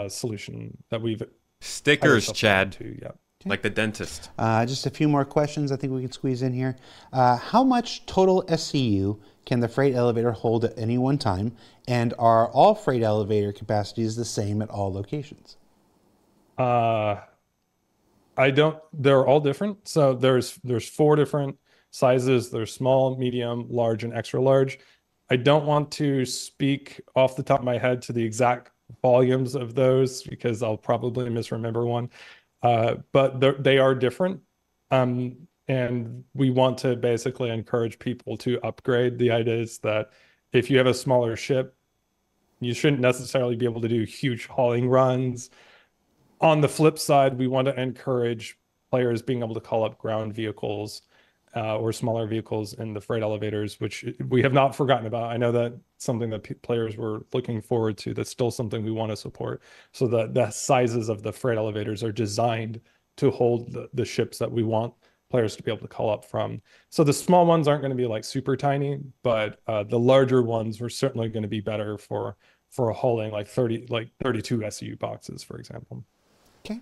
solution that we've stickers, Chad, to, yeah. Okay. Like the dentist. Just a few more questions I think we can squeeze in here. How much total SCU can the freight elevator hold at any one time? And are all freight elevator capacities the same at all locations? They're all different. So there's four different sizes. There's small, medium, large, and extra large. I don't want to speak off the top of my head to the exact volumes of those because I'll probably misremember one. But they are different. And we want to basically encourage people to upgrade. The idea is that if you have a smaller ship, you shouldn't necessarily be able to do huge hauling runs. On the flip side, we want to encourage players being able to call up ground vehicles or smaller vehicles in the freight elevators, which we have not forgotten about. I know that's something that players were looking forward to. That's still something we want to support, so that the sizes of the freight elevators are designed to hold the ships that we want players to be able to call up from. So the small ones aren't going to be like super tiny, but the larger ones are certainly going to be better for hauling like 32 SCU boxes, for example. Okay.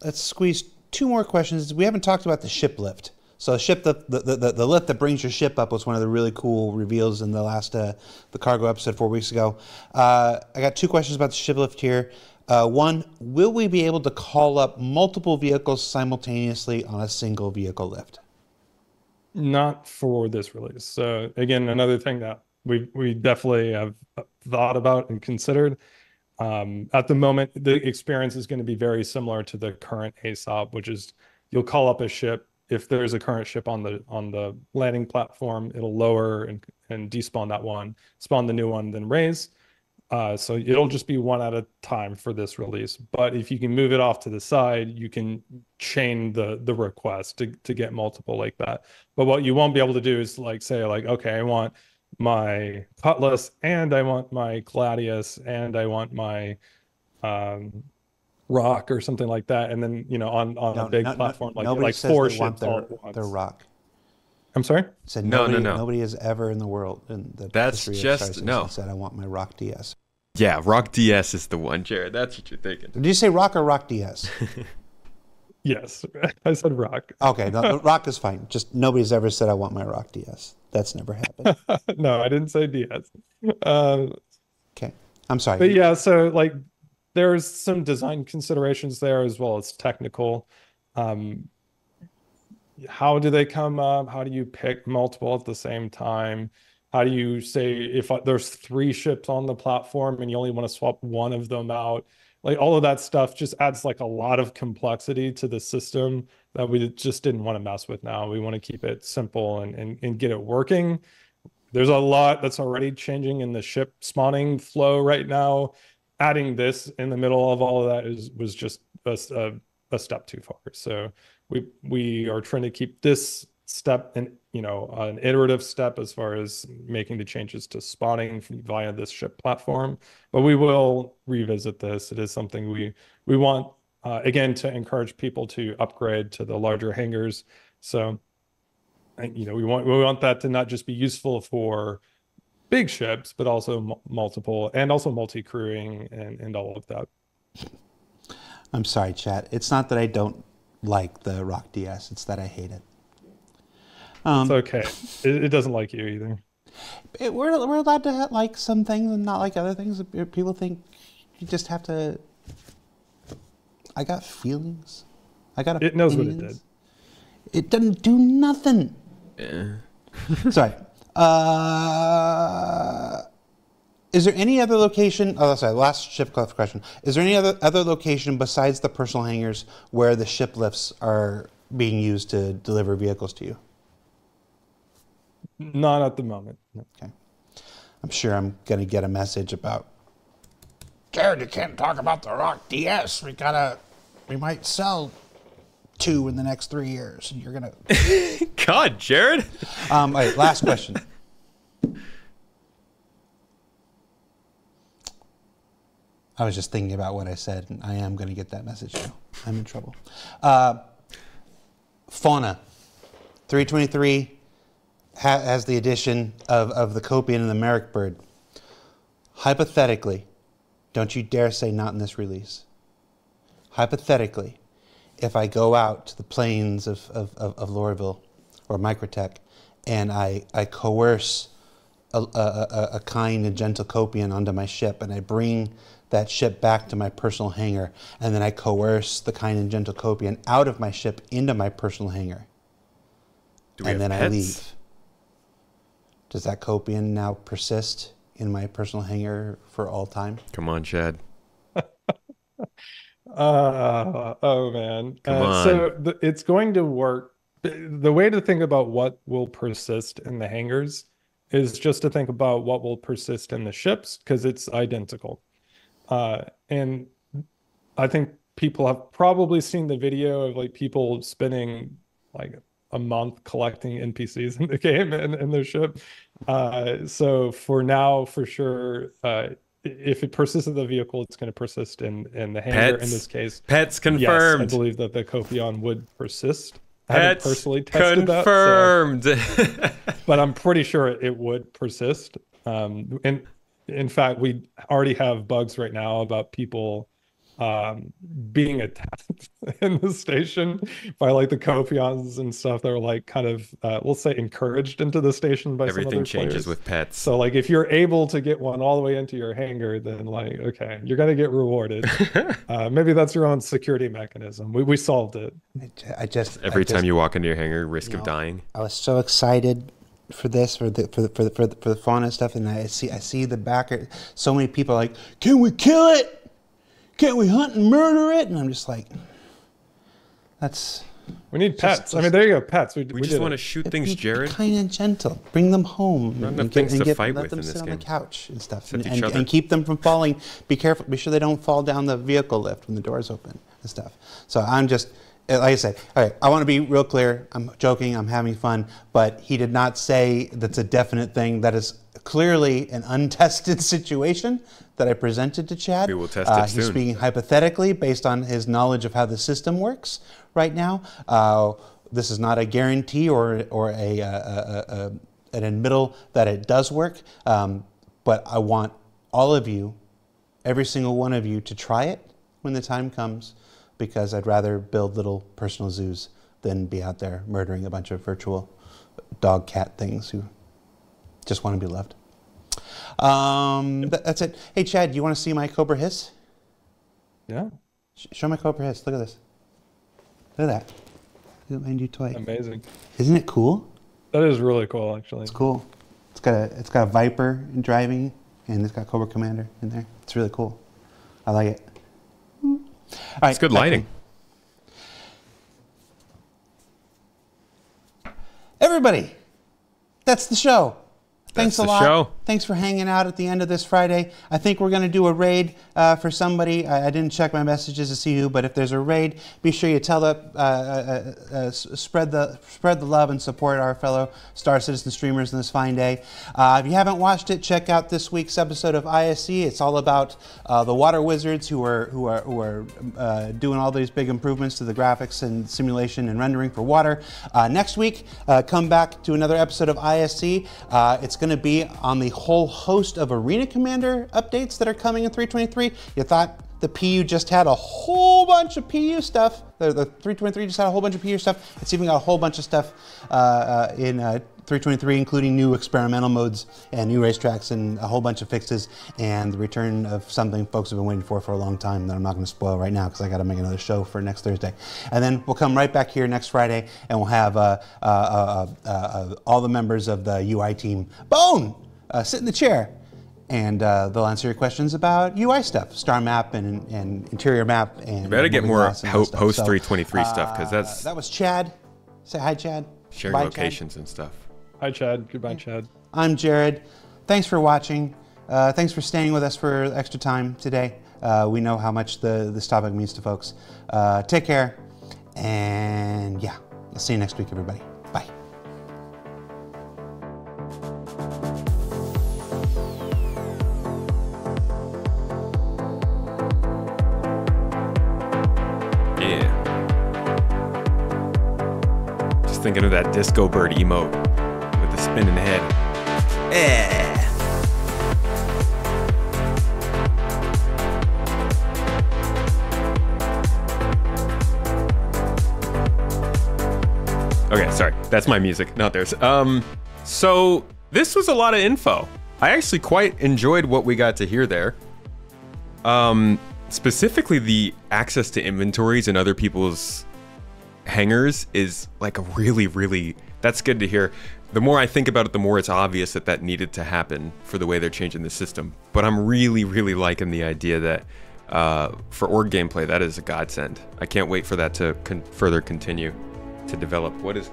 Let's squeeze two more questions. We haven't talked about the ship lift. So ship, the lift that brings your ship up was one of the really cool reveals in the last the cargo episode 4 weeks ago. I got two questions about the ship lift here. One, will we be able to call up multiple vehicles simultaneously on a single vehicle lift? Not for this release. So again, another thing that we definitely have thought about and considered. At the moment, the experience is going to be very similar to the current ASOP, which is you'll call up a ship. If there's a current ship on the landing platform, it'll lower and despawn that one, spawn the new one, then raise. So it'll just be one at a time for this release. But if you can move it off to the side, you can chain the request to get multiple like that. But what you won't be able to do is like say like, okay, I want my Cutlass and I want my Gladius and I want my rock or something like that, and then on a big platform like four ships all at once. Their rock. I'm sorry. Said no. Nobody has ever in the world that's just no. Said I want my Rock DS. Yeah, Rock DS is the one, Jared. That's what you're thinking. Did you say Rock or Rock DS? Yes, I said Rock. Okay, no, Rock is fine. Just nobody's ever said I want my Rock DS. That's never happened. No, I didn't say DS. Okay, I'm sorry. But yeah, so like there's some design considerations there as well as technical. How do they come up? How do you pick multiple at the same time? How do you say if there's three ships on the platform and you only want to swap one of them out? Like, all of that stuff just adds like a lot of complexity to the system that we just didn't want to mess with now. We want to keep it simple and get it working. There's a lot that's already changing in the ship spawning flow right now. Adding this in the middle of all of that was just a step too far. So we are trying to keep this step and, you know, an iterative step as far as making the changes to spawning via this ship platform. But we will revisit this. It is something we want, again, to encourage people to upgrade to the larger hangars. So, you know, we want that to not just be useful for big ships, but also multiple and also multi-crewing and all of that. I'm sorry, chat. It's not that I don't like the Rock DS. It's that I hate it. It's okay. It doesn't like you either. We're allowed to like some things and not like other things. People think you just have to. I got feelings. I got opinions. It knows what it did. It doesn't do nothing. Yeah. Sorry. Is there any other location? Oh, sorry. Last ship question. Is there any other location besides the personal hangars where the ship lifts are being used to deliver vehicles to you? Not at the moment. No. Okay. I'm sure I'm going to get a message about, Jared, you can't talk about the Rock DS. We might sell 2 in the next 3 years, and you're going to... God, Jared. All right, last question. I was just thinking about what I said, and I am going to get that message now. I'm in trouble. Fauna, 323... has the addition of the Kopion and the Merrick Bird. Hypothetically, don't you dare say not in this release. Hypothetically, if I go out to the plains of Lorville or Microtech and I coerce a kind and gentle Kopion onto my ship and I bring that ship back to my personal hangar and then I coerce the kind and gentle Kopion out of my ship into my personal hangar and then I leave. Does that Kopion now persist in my personal hangar for all time? Come on, Chad. Oh, man. Come on. So it's going to work. The way to think about what will persist in the hangars is just to think about what will persist in the ships, because it's identical. And I think people have probably seen the video of like people spinning like a month collecting NPCs in the game and in their ship. So for now, for sure, if it persists in the vehicle, it's going to persist in the hangar. In this case, pets confirmed. Yes, I believe that the Kopion would persist. Pets, I haven't personally tested confirmed. That, so, but I'm pretty sure it would persist. And in fact, we already have bugs right now about people being attacked in the station by like the Kopions and stuff that are like kind of we'll say encouraged into the station by everything some other changes players. With pets. So like if you're able to get one all the way into your hangar, then like okay, you're gonna get rewarded. Maybe that's your own security mechanism. We solved it. Every time you walk into your hangar, risk of dying. I was so excited for this, for the Fauna stuff, and I see the backer. So many people are like, can we kill it? Can't we hunt and murder it? And I'm just like, that's... We need pets. I mean, there you go, pets. We just want to shoot things, Jared. Be kind and gentle. Bring them home. Run them things to fight with in this game. Let them sit on the couch and stuff. And keep them from falling. Be careful. Be sure they don't fall down the vehicle lift when the door's open and stuff. So I'm just... Like I said, all right, I want to be real clear. I'm joking. I'm having fun. But he did not say that's a definite thing. That is clearly an untested situation that I presented to Chad. We will test it soon. He's speaking hypothetically based on his knowledge of how the system works right now. This is not a guarantee or an admittal that it does work. But I want all of you, every single one of you, to try it when the time comes. Because I'd rather build little personal zoos than be out there murdering a bunch of virtual dog cat things who just want to be loved. That's it. Hey, Chad, you want to see my Cobra Hiss? Yeah. Show my Cobra Hiss. Look at this. Look at that. Look at my new toy. Amazing. Isn't it cool? That is really cool, actually. It's cool. It's got a Viper driving, and it's got Cobra Commander in there. It's really cool. I like it. All right, it's good lighting. Everybody, that's the show. Thanks a lot. Thanks for hanging out at the end of this Friday. I think we're going to do a raid for somebody. I didn't check my messages to see who, but if there's a raid, be sure you spread the love and support our fellow Star Citizen streamers in this fine day. If you haven't watched it, check out this week's episode of ISC. It's all about the water wizards who are doing all these big improvements to the graphics and simulation and rendering for water. Next week, come back to another episode of ISC. It's going to be on the whole host of Arena Commander updates that are coming in 3.23. You thought the PU just had a whole bunch of PU stuff. The 3.23 just had a whole bunch of PU stuff. It's even got a whole bunch of stuff in 3.23, including new experimental modes and new racetracks and a whole bunch of fixes and the return of something folks have been waiting for a long time that I'm not going to spoil right now because I got to make another show for next Thursday. And then we'll come right back here next Friday and we'll have all the members of the UI team, Bone, sit in the chair. And they'll answer your questions about UI stuff, star map and interior map. And you better get more post 323 stuff because that's... That was Chad. Say hi, Chad. Sharing locations and stuff. Hi, Chad. Goodbye, Chad. I'm Jared. Thanks for watching. Thanks for staying with us for extra time today. We know how much this topic means to folks. Take care. And yeah, I'll see you next week, everybody. Bye. Yeah. Just thinking of that disco bird emote. Spinning head. Yeah. Okay, sorry. That's my music, not theirs. So this was a lot of info. I actually quite enjoyed what we got to hear there. Specifically the access to inventories and other people's hangers is like a really that's good to hear. The more I think about it, the more it's obvious that that needed to happen for the way they're changing the system. But I'm really liking the idea that for org gameplay, that is a godsend. I can't wait for that to further continue to develop. What is...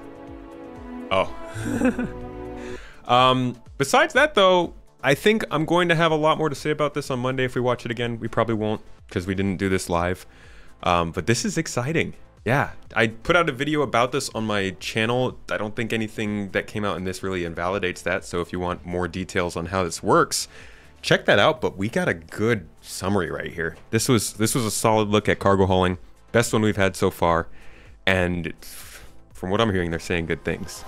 Oh. Besides that, though, I think I'm going to have a lot more to say about this on Monday if we watch it again. We probably won't because we didn't do this live. But this is exciting. Yeah, I put out a video about this on my channel. I don't think anything that came out in this really invalidates that. So if you want more details on how this works, check that out. But we got a good summary right here. This was a solid look at cargo hauling. Best one we've had so far. And from what I'm hearing, they're saying good things.